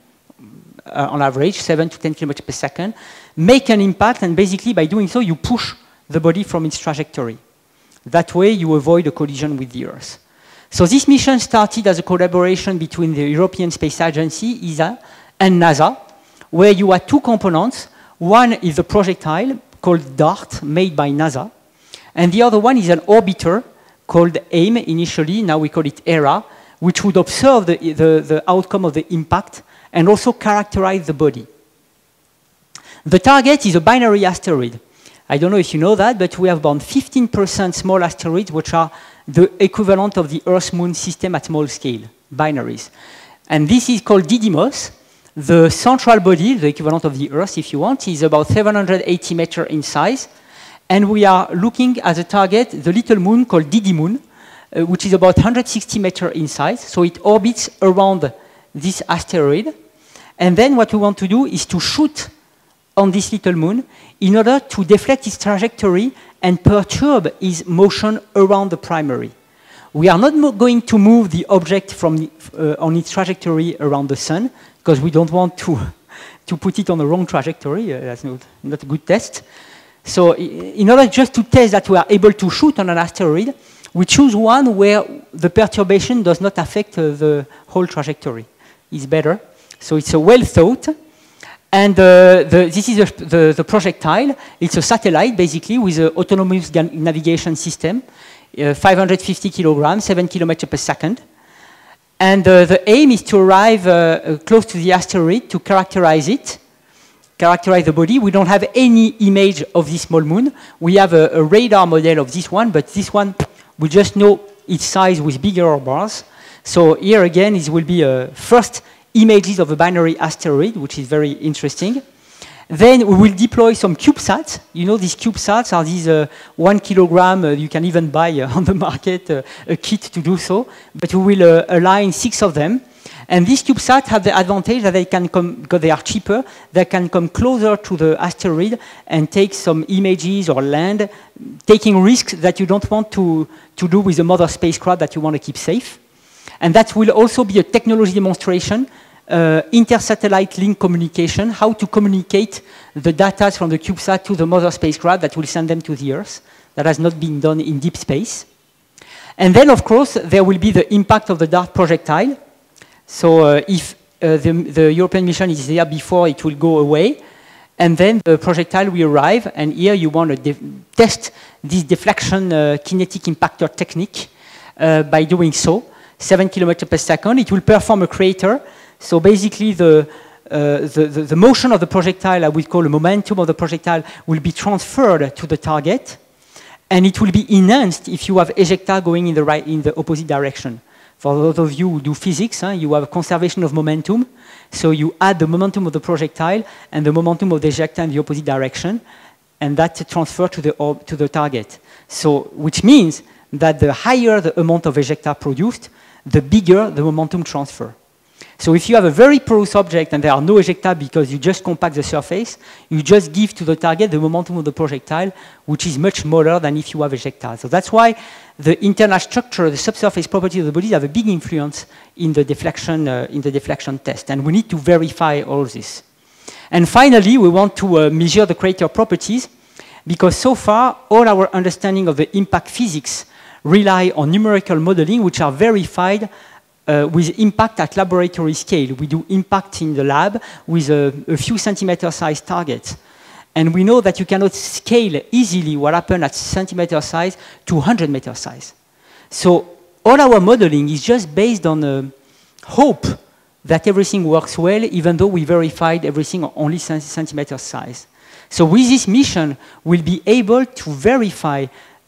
on average, 7 to 10 kilometers per second, make an impact, and basically by doing so, you push the body from its trajectory. That way, you avoid a collision with the Earth. So this mission started as a collaboration between the European Space Agency, ESA, and NASA, where you had two components. One is a projectile called DART, made by NASA, and the other one is an orbiter called AIM initially, now we call it ERA, which would observe the outcome of the impact and also characterize the body. The target is a binary asteroid. I don't know if you know that, but we have bound 15% small asteroids, which are the equivalent of the Earth-Moon system at small scale, binaries. And this is called Didymos. The central body, the equivalent of the Earth, if you want, is about 780 meters in size. And we are looking as a target the little moon called Didymoon, which is about 160 meters in size. So it orbits around this asteroid. And then what we want to do is to shoot on this little moon in order to deflect its trajectory and perturb its motion around the primary. We are not going to move the object from on its trajectory around the sun, because we don't want to put it on the wrong trajectory. That's not a good test. So in order just to test that we are able to shoot on an asteroid, we choose one where the perturbation does not affect the whole trajectory. It's better. So it's a well thought. And this is the projectile. It's a satellite, basically, with an autonomous navigation system, 550 kilograms, 7 km/s. And the aim is to arrive close to the asteroid to characterize it, characterize the body. We don't have any image of this small moon. We have a radar model of this one, but this one, we just know its size with bigger bars. So here again, it will be first images of a binary asteroid, which is very interesting. Then we will deploy some CubeSats. You know, these CubeSats are these 1 kilogram, you can even buy on the market a kit to do so. But we will align 6 of them. And these CubeSats have the advantage that they can come, because they are cheaper, they can come closer to the asteroid and take some images or land, taking risks that you don't want to do with the mother spacecraft that you want to keep safe. And that will also be a technology demonstration. Inter-satellite link communication, how to communicate the data from the CubeSat to the mother spacecraft that will send them to the Earth. That has not been done in deep space. And then, of course, there will be the impact of the DART projectile. So if the European mission is there before, it will go away. And then the projectile will arrive. And here you want to test this deflection kinetic impactor technique by doing so. 7 km/s. It will perform a crater. So basically, the motion of the projectile, I would call the momentum of the projectile, will be transferred to the target, and it will be enhanced if you have ejecta going in the right, in the opposite direction. For those of you who do physics, you have conservation of momentum, so you add the momentum of the projectile and the momentum of the ejecta in the opposite direction, and that's transferred to the target. So, which means that the higher the amount of ejecta produced, the bigger the momentum transfer. So if you have a very porous object and there are no ejecta because you just compact the surface, you just give to the target the momentum of the projectile, which is much smaller than if you have ejecta. So that's why the internal structure, the subsurface property of the body have a big influence in the deflection test. And we need to verify all this. And finally, we want to measure the crater properties, because so far, all our understanding of the impact physics rely on numerical modeling, which are verified with impact at laboratory scale. We do impact in the lab with a few centimeter-sized targets. And we know that you cannot scale easily what happened at centimeter size to 100-meter size. So all our modeling is just based on hope that everything works well, even though we verified everything only centimeter size. So with this mission, we'll be able to verify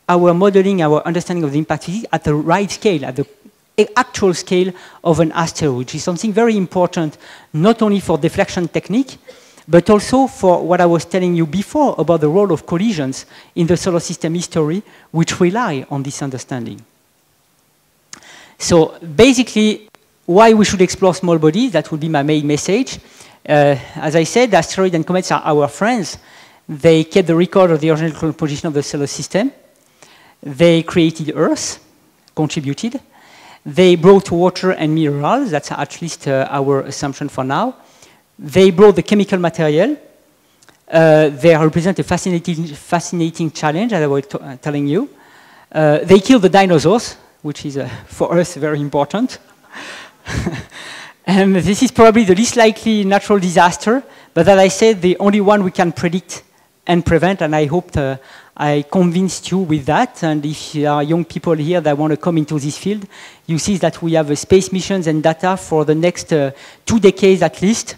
our modeling, our understanding of the impact physics at the right scale, at the actual scale of an asteroid, which is something very important, not only for deflection technique, but also for what I was telling you before about the role of collisions in the solar system history, which rely on this understanding. So basically, why we should explore small bodies, that would be my main message. As I said, asteroids and comets are our friends. They kept the record of the original position of the solar system. They created Earth, contributed. They brought water and minerals. That's at least our assumption for now. They brought the chemical material. They represent a fascinating challenge, as I was telling you. They killed the dinosaurs, which is, for us, very important. And this is probably the least likely natural disaster. But as I said, the only one we can predict and prevent, and I hope I convinced you with that. And if there are young people here that want to come into this field, you see that we have space missions and data for the next 2 decades at least.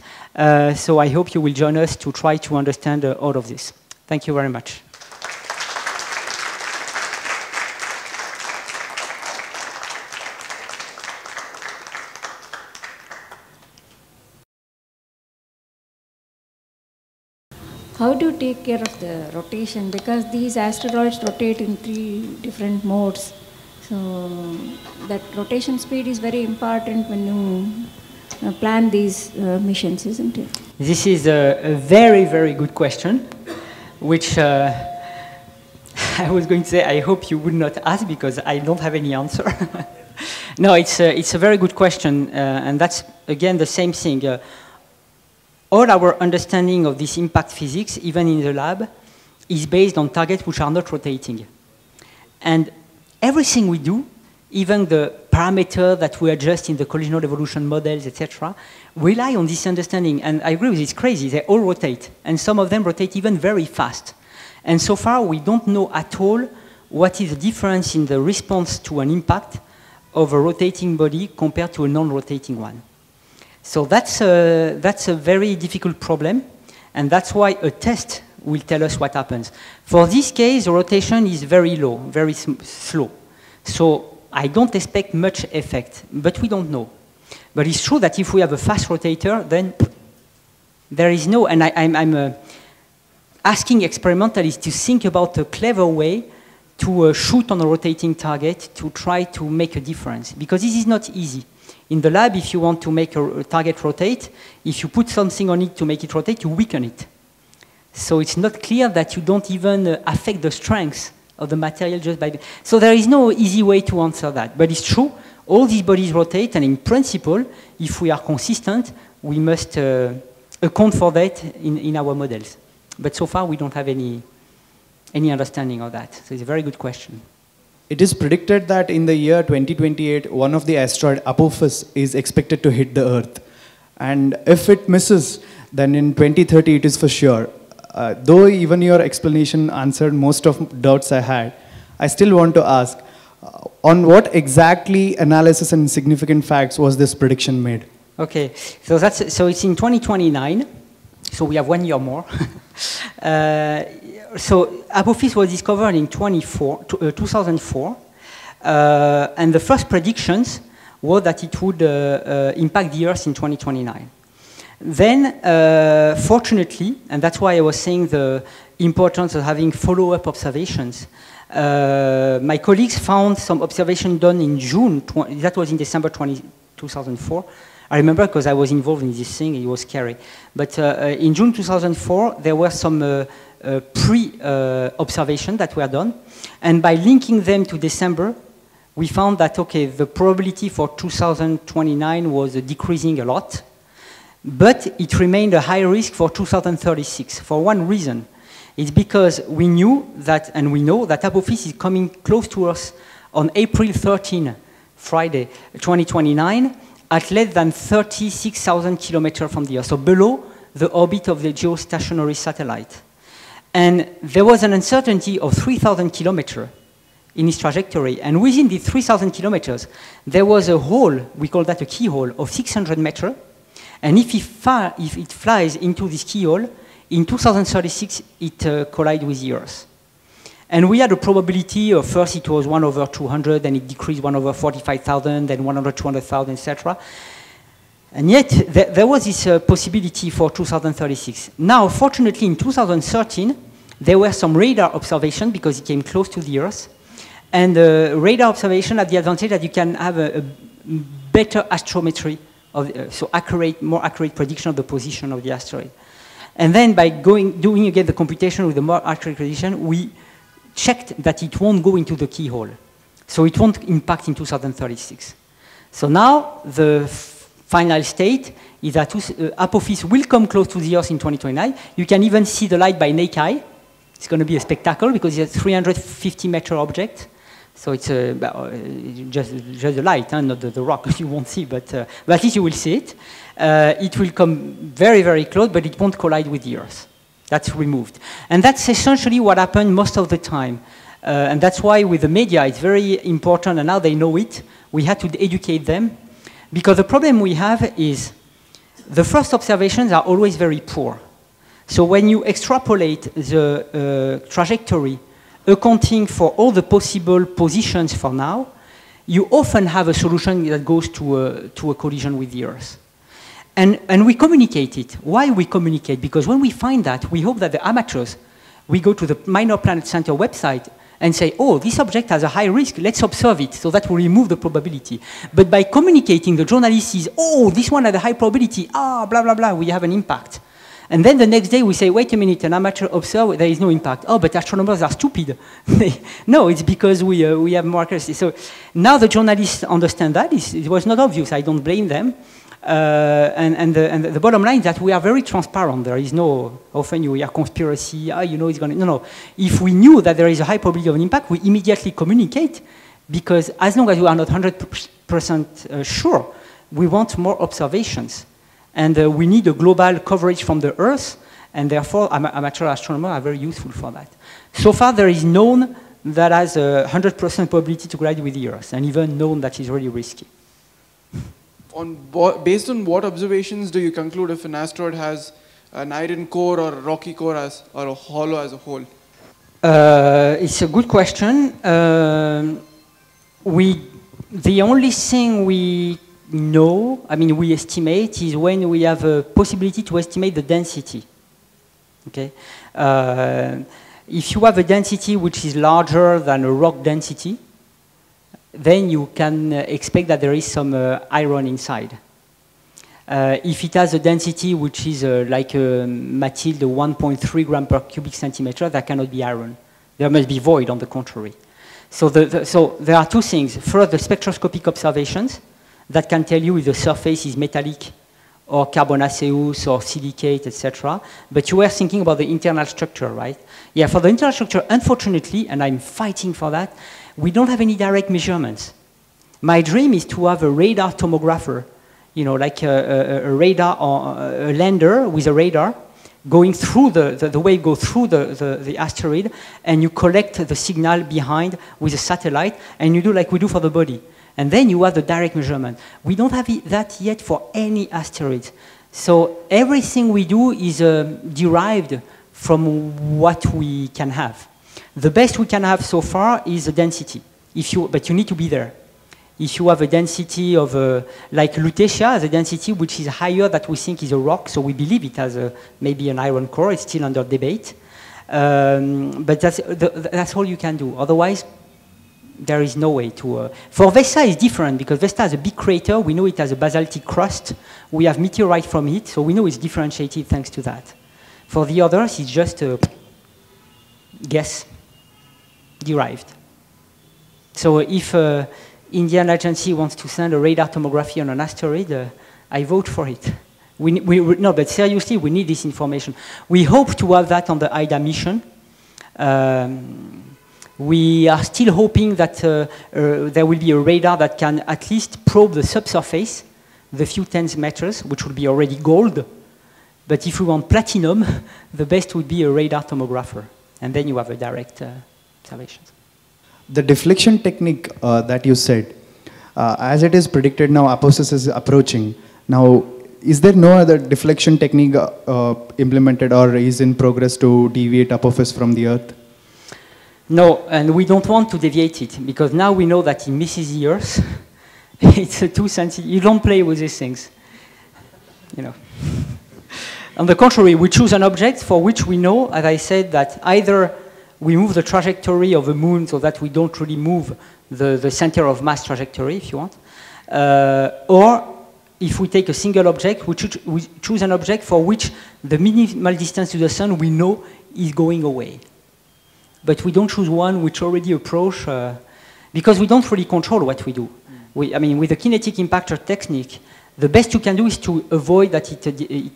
So I hope you will join us to try to understand all of this. Thank you very much. how to take care of the rotation, because these asteroids rotate in 3 different modes. So that rotation speed is very important when you plan these missions, isn't it? This is a very, very good question, which I was going to say I hope you would not ask because I don't have any answer. No, it's a very good question, and that's again the same thing. All our understanding of this impact physics, even in the lab, is based on targets which are not rotating. And everything we do, even the parameter that we adjust in the collisional evolution models, etc., rely on this understanding. And I agree with you, it's crazy, they all rotate. And some of them rotate even very fast. And so far, we don't know at all what is the difference in the response to an impact of a rotating body compared to a non-rotating one. So that's a very difficult problem, and that's why a test will tell us what happens. For this case, the rotation is very low, very slow. So I don't expect much effect, but we don't know. But it's true that if we have a fast rotator, then there is no, and I'm asking experimentalists to think about a clever way to shoot on a rotating target to try to make a difference, because this is not easy. In the lab, if you want to make a target rotate, if you put something on it to make it rotate, you weaken it. So it's not clear that you don't even affect the strength of the material just by... So there is no easy way to answer that. But it's true, all these bodies rotate, and in principle, if we are consistent, we must account for that in our models. But so far, we don't have any understanding of that. So it's a very good question. It is predicted that in the year 2028, one of the asteroid, Apophis, is expected to hit the Earth. And if it misses, then in 2030 it is for sure. Though even your explanation answered most of doubts I had, I still want to ask, on what exactly analysis and significant facts was this prediction made? Okay, so, so it's in 2029, so we have 1 year more. So Apophis was discovered in 2004, and the first predictions were that it would impact the Earth in 2029. Then, fortunately, and that's why I was saying the importance of having follow-up observations, my colleagues found some observation done in June, that was in December 2004, I remember because I was involved in this thing, it was scary. But in June 2004, there were some pre-observation that were done. And by linking them to December, we found that, okay, the probability for 2029 was decreasing a lot. But it remained a high risk for 2036 for one reason. It's because we knew that, and we know that Apophis is coming close to us on April 13, Friday, 2029, at less than 36,000 kilometers from the Earth, so below the orbit of the geostationary satellite. And there was an uncertainty of 3,000 kilometers in its trajectory. And within the 3,000 kilometers, there was a hole, we call that a keyhole, of 600 meters. And if it flies into this keyhole, in 2036, it collides with the Earth. And we had a probability of first it was 1 over 200, then it decreased 1 over 45,000, then 1 over 200,000, etc. And yet, there was this possibility for 2036. Now, fortunately, in 2013, there were some radar observations because it came close to the Earth. And radar observation had the advantage that you can have a better astrometry, so accurate, more accurate prediction of the position of the asteroid. And then by doing again the computation with the more accurate prediction, we checked that it won't go into the keyhole. So it won't impact in 2036. So now the final state is that Apophis will come close to the Earth in 2029. You can even see the light by naked eye. It's going to be a spectacle because it's a 350-meter object. So it's just the light, huh? Not the rock you won't see, but at least you will see it. It will come very, very close, but it won't collide with the Earth. That's removed. And that's essentially what happened most of the time. And that's why with the media, it's very important, and now they know it. We had to educate them. Because the problem we have is the first observations are always very poor. So when you extrapolate the trajectory, accounting for all the possible positions for now, you often have a solution that goes to a collision with the Earth. And we communicate it. Why we communicate? Because when we find that, we hope that the amateurs, we go to the Minor Planet Center website and say, oh, this object has a high risk, let's observe it, so that will remove the probability. But by communicating, the journalist sees, oh, this one had a high probability, ah, blah, blah, blah, we have an impact. And then the next day we say, wait a minute, an amateur observed, there is no impact. Oh, but astronomers are stupid. No, it's because we have more accuracy. So now the journalists understand that. It was not obvious, I don't blame them. And the bottom line is that we are very transparent. There is no, often you hear conspiracy, ah, you know, it's going to, no, no. If we knew that there is a high probability of an impact, we immediately communicate, because as long as we are not 100% sure, we want more observations. And we need a global coverage from the Earth, and therefore amateur astronomers are very useful for that. So far, there is known that has a 100% probability to collide with the Earth, and even known that is really risky. Based on what observations do you conclude if an asteroid has an iron core or a rocky core as, or a hollow as a whole? It's a good question. The only thing we know, I mean we estimate, is when we have a possibility to estimate the density. Okay? If you have a density which is larger than a rock density, then you can expect that there is some iron inside. If it has a density which is like Mathilde 1.3 gram per cubic centimeter, that cannot be iron. There must be void on the contrary. So, so there are two things. First, the spectroscopic observations that can tell you if the surface is metallic or carbonaceous or silicate, etc. But you were thinking about the internal structure, right? Yeah, for the internal structure, unfortunately, and I'm fighting for that, we don't have any direct measurements. My dream is to have a radar tomographer, you know, like a radar or a lander with a radar going through the wave go through the asteroid, and you collect the signal behind with a satellite, and you do like we do for the body. And then you have the direct measurement. We don't have that yet for any asteroids. So everything we do is derived from what we can have. The best we can have so far is the density, but you need to be there. If you have a density of, like Lutetia, the density which is higher than we think is a rock, so we believe it has maybe an iron core, it's still under debate. But that's all you can do. Otherwise, there is no way to... For Vesta is different, because Vesta has a big crater, we know it has a basaltic crust, we have meteorite from it, so we know it's differentiated thanks to that. For the others, it's just a guess. Derived. So if Indian agency wants to send a radar tomography on an asteroid, I vote for it. No, but seriously, we need this information. We hope to have that on the IDA mission. We are still hoping that there will be a radar that can at least probe the subsurface, the few tens meters, which would be already gold. But if we want platinum, the best would be a radar tomographer. And then you have a direct... The deflection technique that you said, as it is predicted now, Apophis is approaching. Now, is there no other deflection technique implemented or is in progress to deviate Apophis from the Earth? No, and we don't want to deviate it, because now we know that it misses the Earth. It's too sensitive. You don't play with these things, you know. On the contrary, we choose an object for which we know, as I said, that either we move the trajectory of the moon so that we don't really move the center of mass trajectory, if you want. Or if we take a single object, we choose an object for which the minimal distance to the sun we know is going away. But we don't choose one which already approaches, because we don't really control what we do. I mean, with the kinetic impactor technique, the best you can do is to avoid that it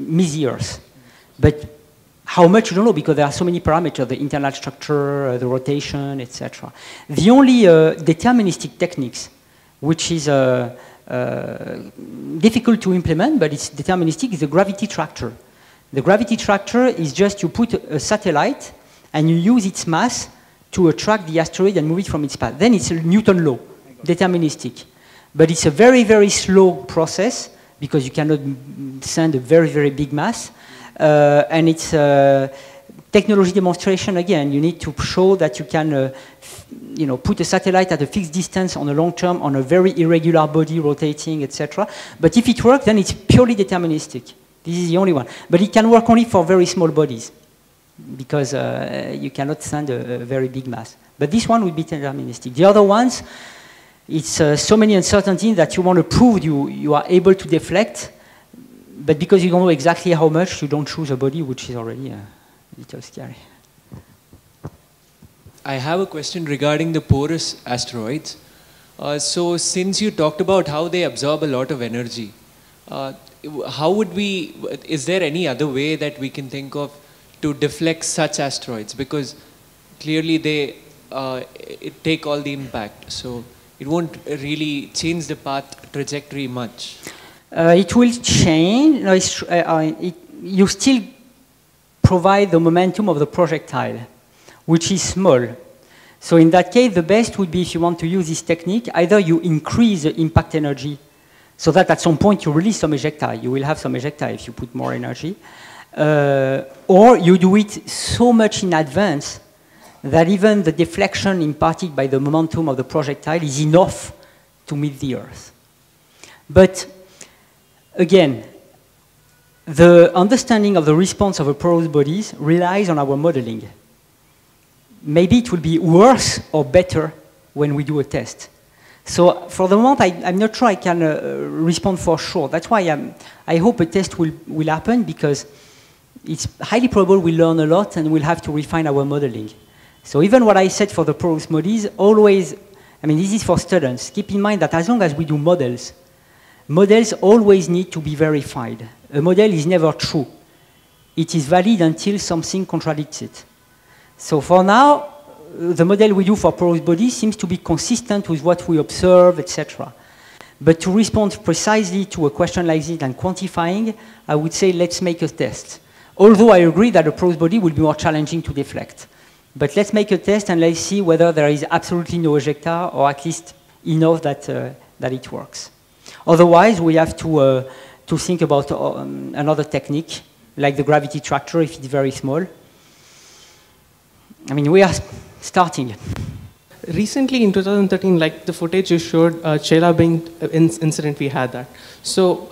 mishears. But how much you don't know, because there are so many parameters, the internal structure, the rotation, etc. The only deterministic techniques, which is difficult to implement, but it's deterministic, is the gravity tractor. The gravity tractor is just you put a satellite and you use its mass to attract the asteroid and move it from its path. Then it's a Newton law, deterministic. But it's a very, very slow process, because you cannot send a very, very big mass. And it's Technology demonstration, again, you need to show that you can put a satellite at a fixed distance on a long term on a very irregular body rotating, etc. But if it works, then it's purely deterministic. This is the only one. But it can work only for very small bodies because you cannot send a very big mass. But this one would be deterministic. The other ones, it's so many uncertainties that you want to prove you are able to deflect, but because you don't know exactly how much, you don't choose a body, which is already a little scary. I have a question regarding the porous asteroids. So since you talked about how they absorb a lot of energy, how would we, is there any other way that we can think of to deflect such asteroids? Because clearly they take all the impact, so it won't really change the path trajectory much. It will change. No, you still provide the momentum of the projectile, which is small. So in that case, the best would be, if you want to use this technique, either you increase the impact energy so that at some point you release some ejectile. You will have some ejectile if you put more energy. Or you do it so much in advance that even the deflection imparted by the momentum of the projectile is enough to meet the Earth. But again, the understanding of the response of a porous bodies relies on our modeling. Maybe it will be worse or better when we do a test. So for the moment, I'm not sure I can respond for sure. That's why I hope a test will happen, because it's highly probable we'll learn a lot and we'll have to refine our modeling. So even what I said for the porous bodies, always, I mean, this is for students. Keep in mind that as long as we do models, models always need to be verified. A model is never true. It is valid until something contradicts it. So for now, the model we do for porous bodies seems to be consistent with what we observe, etc. But to respond precisely to a question like this and quantifying, I would say let's make a test. Although I agree that a porous body will be more challenging to deflect. But let's make a test and let's see whether there is absolutely no ejecta, or at least enough that, that it works. Otherwise, we have to think about another technique, like the gravity tractor, if it's very small. I mean, we are starting. Recently, in 2013, like the footage you showed, Chelyabinsk incident, we had that. So,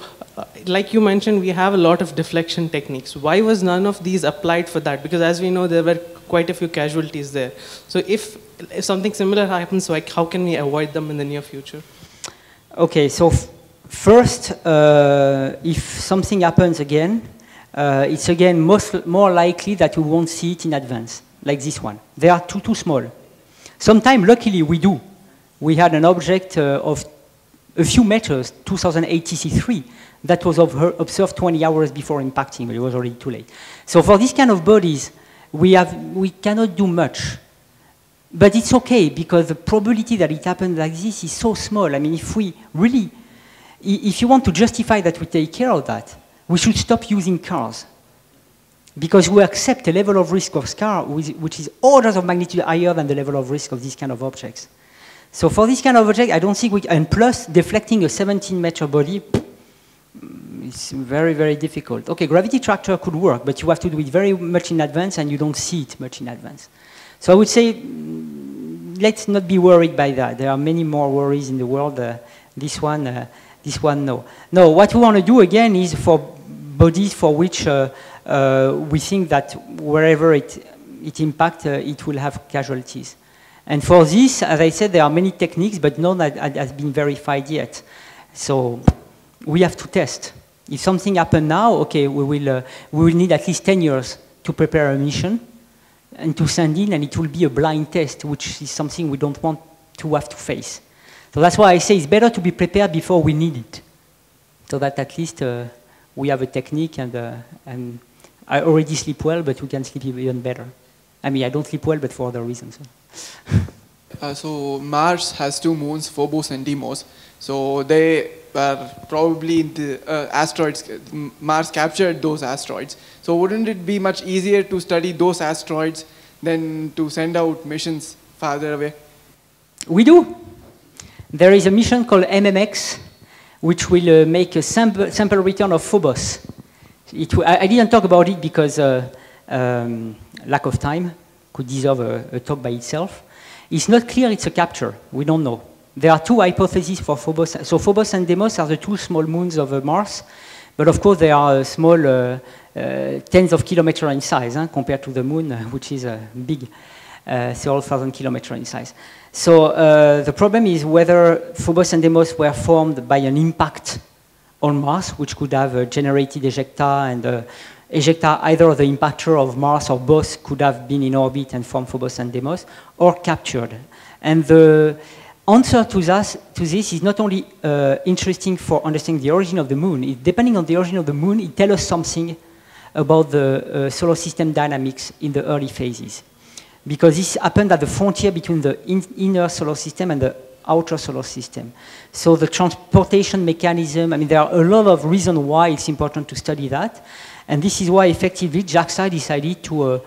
like you mentioned, we have a lot of deflection techniques. Why was none of these applied for that? Because as we know, there were quite a few casualties there. So, if something similar happens, like how can we avoid them in the near future? Okay, so first, if something happens again, it's again more likely that we won't see it in advance, like this one. They are too small. Sometimes, luckily, we do. We had an object of a few meters, 2008 TC3, that was observed 20 hours before impacting, but it was already too late. So for this kind of bodies, we cannot do much. But it's okay, because the probability that it happens like this is so small. I mean, if we really, if you want to justify that we take care of that, we should stop using cars. Because we accept a level of risk of car which is orders of magnitude higher than the level of risk of these kind of objects. So for this kind of object, I don't think we, and plus deflecting a 17-meter body, it's very, very difficult. Okay, gravity tractor could work, but you have to do it very much in advance and you don't see it much in advance. So I would say, let's not be worried by that. There are many more worries in the world. This one, no. No, what we want to do again is for bodies for which we think that wherever it impacts, it will have casualties. And for this, as I said, there are many techniques, but none has been verified yet. So we have to test. If something happens now, okay, we will need at least 10 years to prepare a mission and to send in, and it will be a blind test, which is something we don't want to have to face. So that's why I say it's better to be prepared before we need it, so that at least we have a technique, and I already sleep well, but we can sleep even better. I mean, I don't sleep well, but for other reasons. So Mars has two moons, Phobos and Deimos. So they were probably the asteroids. Mars captured those asteroids. So wouldn't it be much easier to study those asteroids than to send out missions farther away? We do. There is a mission called MMX, which will make a sample return of Phobos. I didn't talk about it because lack of time could deserve a talk by itself. It's not clear it's a capture. We don't know. There are two hypotheses for Phobos. So Phobos and Deimos are the two small moons of Mars. But of course, they are small, tens of kilometers in size, eh, compared to the moon, which is big, several thousand kilometers in size. So the problem is whether Phobos and Deimos were formed by an impact on Mars, which could have generated ejecta, and ejecta, either the impactor of Mars or both, could have been in orbit and formed Phobos and Deimos, or captured. And the answer to this is not only interesting for understanding the origin of the moon. It, depending on the origin of the moon, it tells us something about the solar system dynamics in the early phases, because this happened at the frontier between the inner solar system and the outer solar system. So the transportation mechanism, I mean, there are a lot of reasons why it's important to study that. And this is why, effectively, JAXA decided to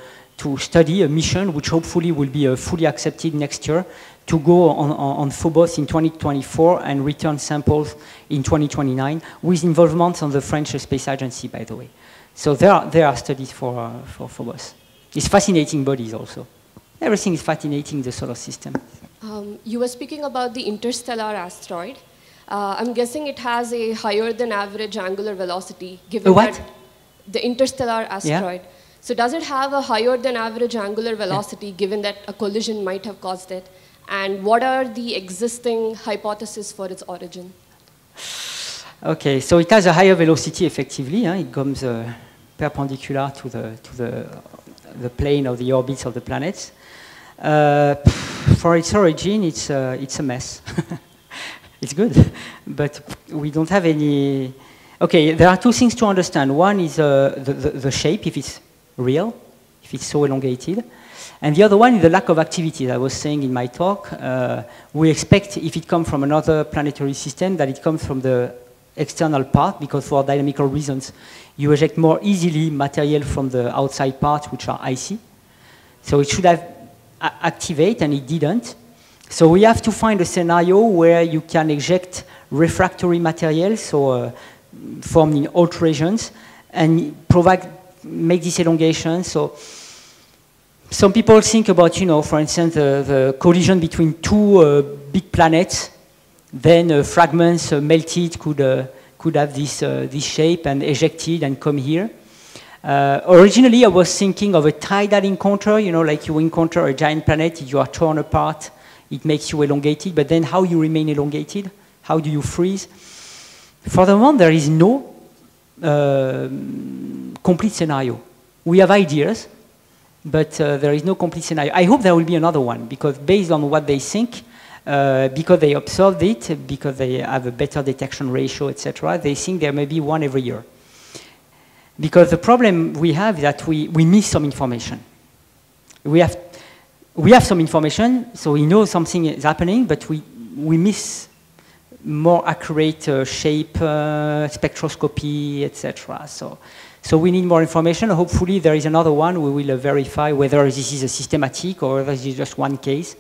study a mission, which hopefully will be fully accepted next year, to go on Phobos in 2024 and return samples in 2029, with involvement on the French Space Agency, by the way. So there are studies for Phobos. It's fascinating bodies also. Everything is fascinating, the solar system. You were speaking about the interstellar asteroid. I'm guessing it has a higher than average angular velocity, given that the interstellar asteroid. Yeah. So does it have a higher than average angular velocity, yeah, given that a collision might have caused it? And what are the existing hypotheses for its origin? Okay, so it has a higher velocity, effectively. Huh? It comes perpendicular to the plane of the orbits of the planets. For its origin, it's a mess. It's good, but we don't have any... Okay, there are two things to understand. One is the shape, if it's real, if it's so elongated. And the other one is the lack of activity. I was saying in my talk, we expect, if it comes from another planetary system, that it comes from the external part, because for dynamical reasons, you eject more easily material from the outside parts, which are icy. So it should have activate, and it didn't. So we have to find a scenario where you can eject refractory material, so formed in hot regions, and make this elongation. So some people think about, you know, for instance, the collision between two big planets. Then fragments melted could have this shape and ejected and come here. Originally, I was thinking of a tidal encounter, you know, like you encounter a giant planet, you are torn apart, it makes you elongated, but then how you remain elongated? How do you freeze? For the moment, there is no complete scenario. We have ideas, but there is no complete scenario. I hope there will be another one, because based on what they think, because they observed it, because they have a better detection ratio, etc., they think there may be one every year. Because the problem we have is that we miss some information. We have some information, so we know something is happening, but we miss more accurate shape, spectroscopy, etc. So we need more information. Hopefully there is another one. We will verify whether this is a systematic or whether this is just one case.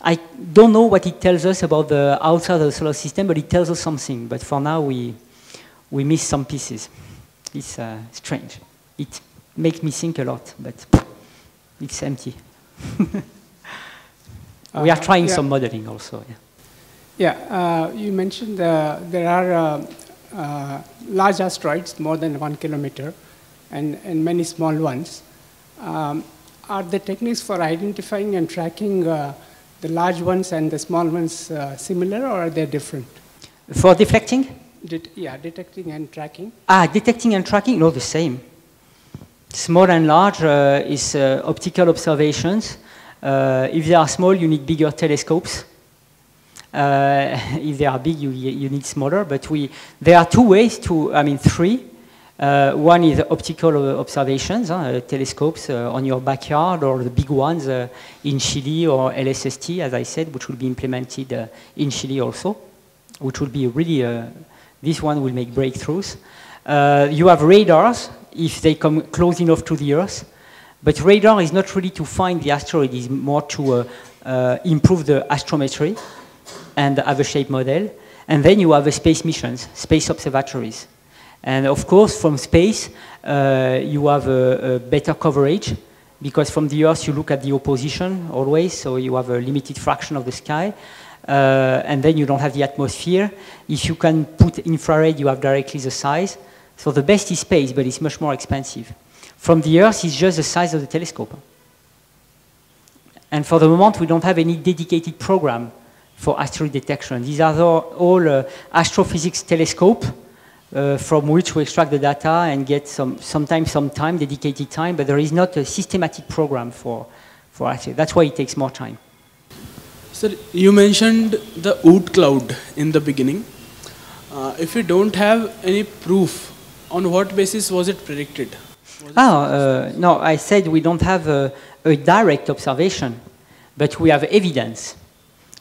I don't know what it tells us about the outside of the solar system, but it tells us something. But for now, we miss some pieces. It's strange. It makes me think a lot, but it's empty. We are trying some modeling also. Yeah, you mentioned there are large asteroids, more than 1 kilometer, and many small ones. Are the techniques for identifying and tracking the large ones and the small ones similar, or are they different? For deflecting? Detecting and tracking. Detecting and tracking, no, the same. Small and large is optical observations. If they are small, you need bigger telescopes. If they are big, you need smaller. But there are two ways to, I mean, three. One is optical observations, telescopes on your backyard, or the big ones in Chile, or LSST, as I said, which will be implemented in Chile also, which will be really, this one will make breakthroughs. You have radars, if they come close enough to the Earth. But radar is not really to find the asteroid, it's more to improve the astrometry and have a shape model. And then you have space missions, space observatories. And of course, from space, you have a better coverage, because from the Earth, you look at the opposition always, so you have a limited fraction of the sky. And then you don't have the atmosphere. If you can put infrared, you have directly the size. So the best is space, but it's much more expensive. From the Earth, it's just the size of the telescope. And for the moment, we don't have any dedicated program for asteroid detection. These are all astrophysics telescopes from which we extract the data and get sometimes dedicated time, but there is not a systematic program for asteroids. That's why it takes more time. Sir, you mentioned the Oort cloud in the beginning. If you don't have any proof, on what basis was it predicted? No, I said we don't have a direct observation, but we have evidence.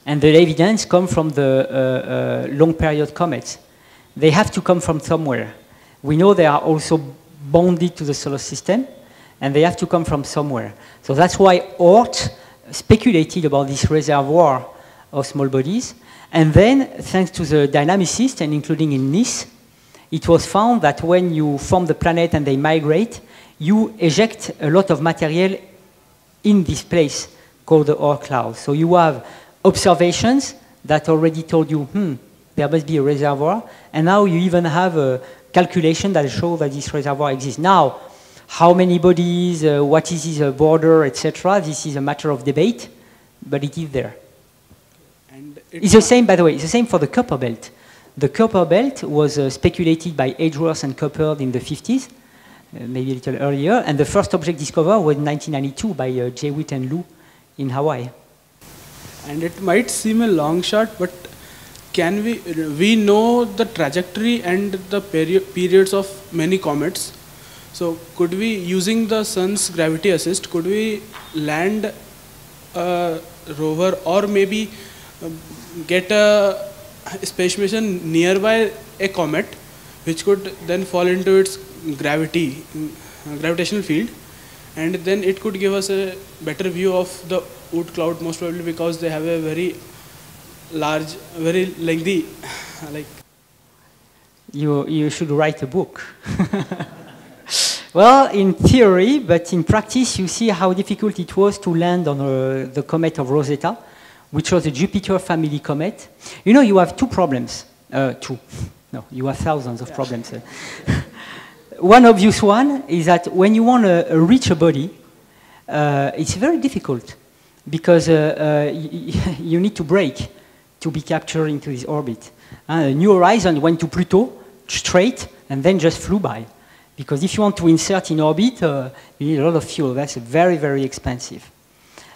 And the evidence comes from the long-period comets. They have to come from somewhere. We know they are also bonded to the solar system, and they have to come from somewhere. So that's why Oort speculated about this reservoir of small bodies. And then, thanks to the dynamicists, and including in Nice, it was found that when you form the planet and they migrate, you eject a lot of material in this place called the Oort cloud. So you have observations that already told you, there must be a reservoir. And now you even have a calculation that shows that this reservoir exists. Now, how many bodies, what is the border, etc. This is a matter of debate, but it is there. And it's the same, by the way, it's the same for the Kuiper belt. The Kuiper belt was speculated by Edgeworth and Kuiper in the 50s, maybe a little earlier, and the first object discovered was in 1992 by J. Witt and Lu in Hawaii. And it might seem a long shot, but can we know the trajectory and the periods of many comets. So could we, using the sun's gravity assist, could we land a rover or maybe get a space mission nearby a comet, which could then fall into its gravitational field, and then it could give us a better view of the Oort cloud, most probably because they have a very large, very lengthy, like. You should write a book. Well, in theory, but in practice, you see how difficult it was to land on the comet of Rosetta, which was a Jupiter family comet. You know, you have two problems. You have thousands of problems. One obvious one is that when you want to reach a body, it's very difficult because you need to brake to be captured into this orbit. New Horizons went to Pluto straight and then just flew by. Because if you want to insert in orbit, you need a lot of fuel. That's very, very expensive.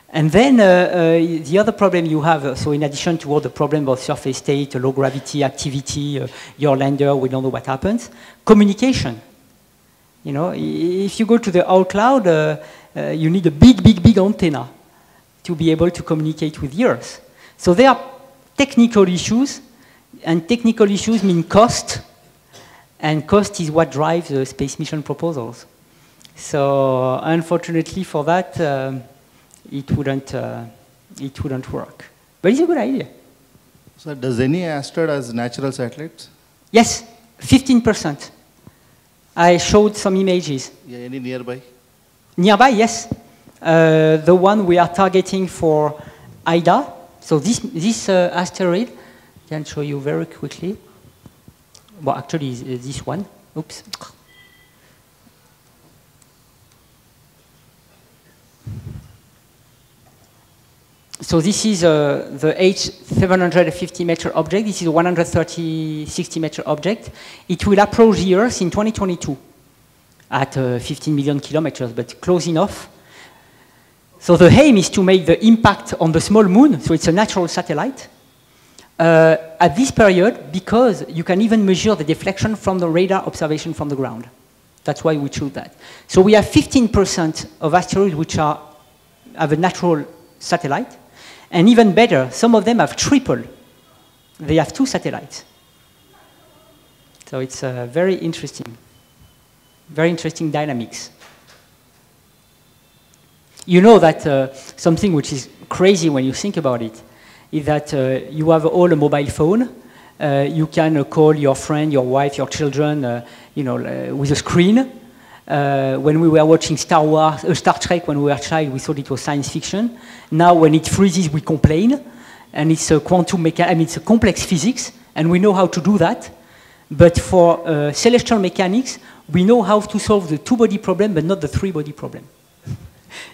And then the other problem you have, so in addition to all the problem of surface state, low gravity activity, your lander, we don't know what happens, communication. You know, if you go to the Oort cloud, you need a big antenna to be able to communicate with the Earth. So there are technical issues, and technical issues mean cost. And cost is what drives the space mission proposals. So unfortunately for that, it wouldn't work. But it's a good idea. So does any asteroid has natural satellites? Yes, 15%. I showed some images. Yeah, any nearby? Nearby, yes. The one we are targeting for IDA. So this asteroid, I can show you very quickly. Well, actually, this one. Oops. So this is the H750-meter object. This is a 130-60-meter object. It will approach the Earth in 2022 at 15 million kilometers, but close enough. So the aim is to make the impact on the small moon, so it's a natural satellite. At this period, because you can even measure the deflection from the radar observation from the ground. That's why we chose that. So we have 15% of asteroids which have a natural satellite. And even better, some of them have triple. They have two satellites. So it's very interesting dynamics. You know that something which is crazy when you think about it, is that you have all a mobile phone, you can call your friend, your wife, your children, with a screen. When we were watching Star Trek when we were a child, we thought it was science fiction. Now, when it freezes, we complain, and it's a quantum mechanics. I mean, it's a complex physics, and we know how to do that. But for celestial mechanics, we know how to solve the two-body problem, but not the three-body problem.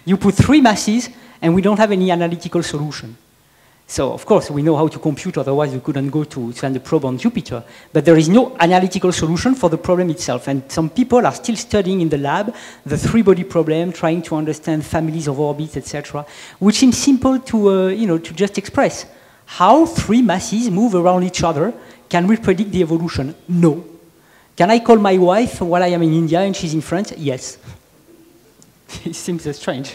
You put three masses, and we don't have any analytical solution. So, of course, we know how to compute, otherwise we couldn't go to send a probe on Jupiter. But there is no analytical solution for the problem itself. And some people are still studying in the lab the three-body problem, trying to understand families of orbits, etc., which seems simple to just express. How three masses move around each other, can we predict the evolution? No. Can I call my wife while I am in India and she's in France? Yes. It seems strange.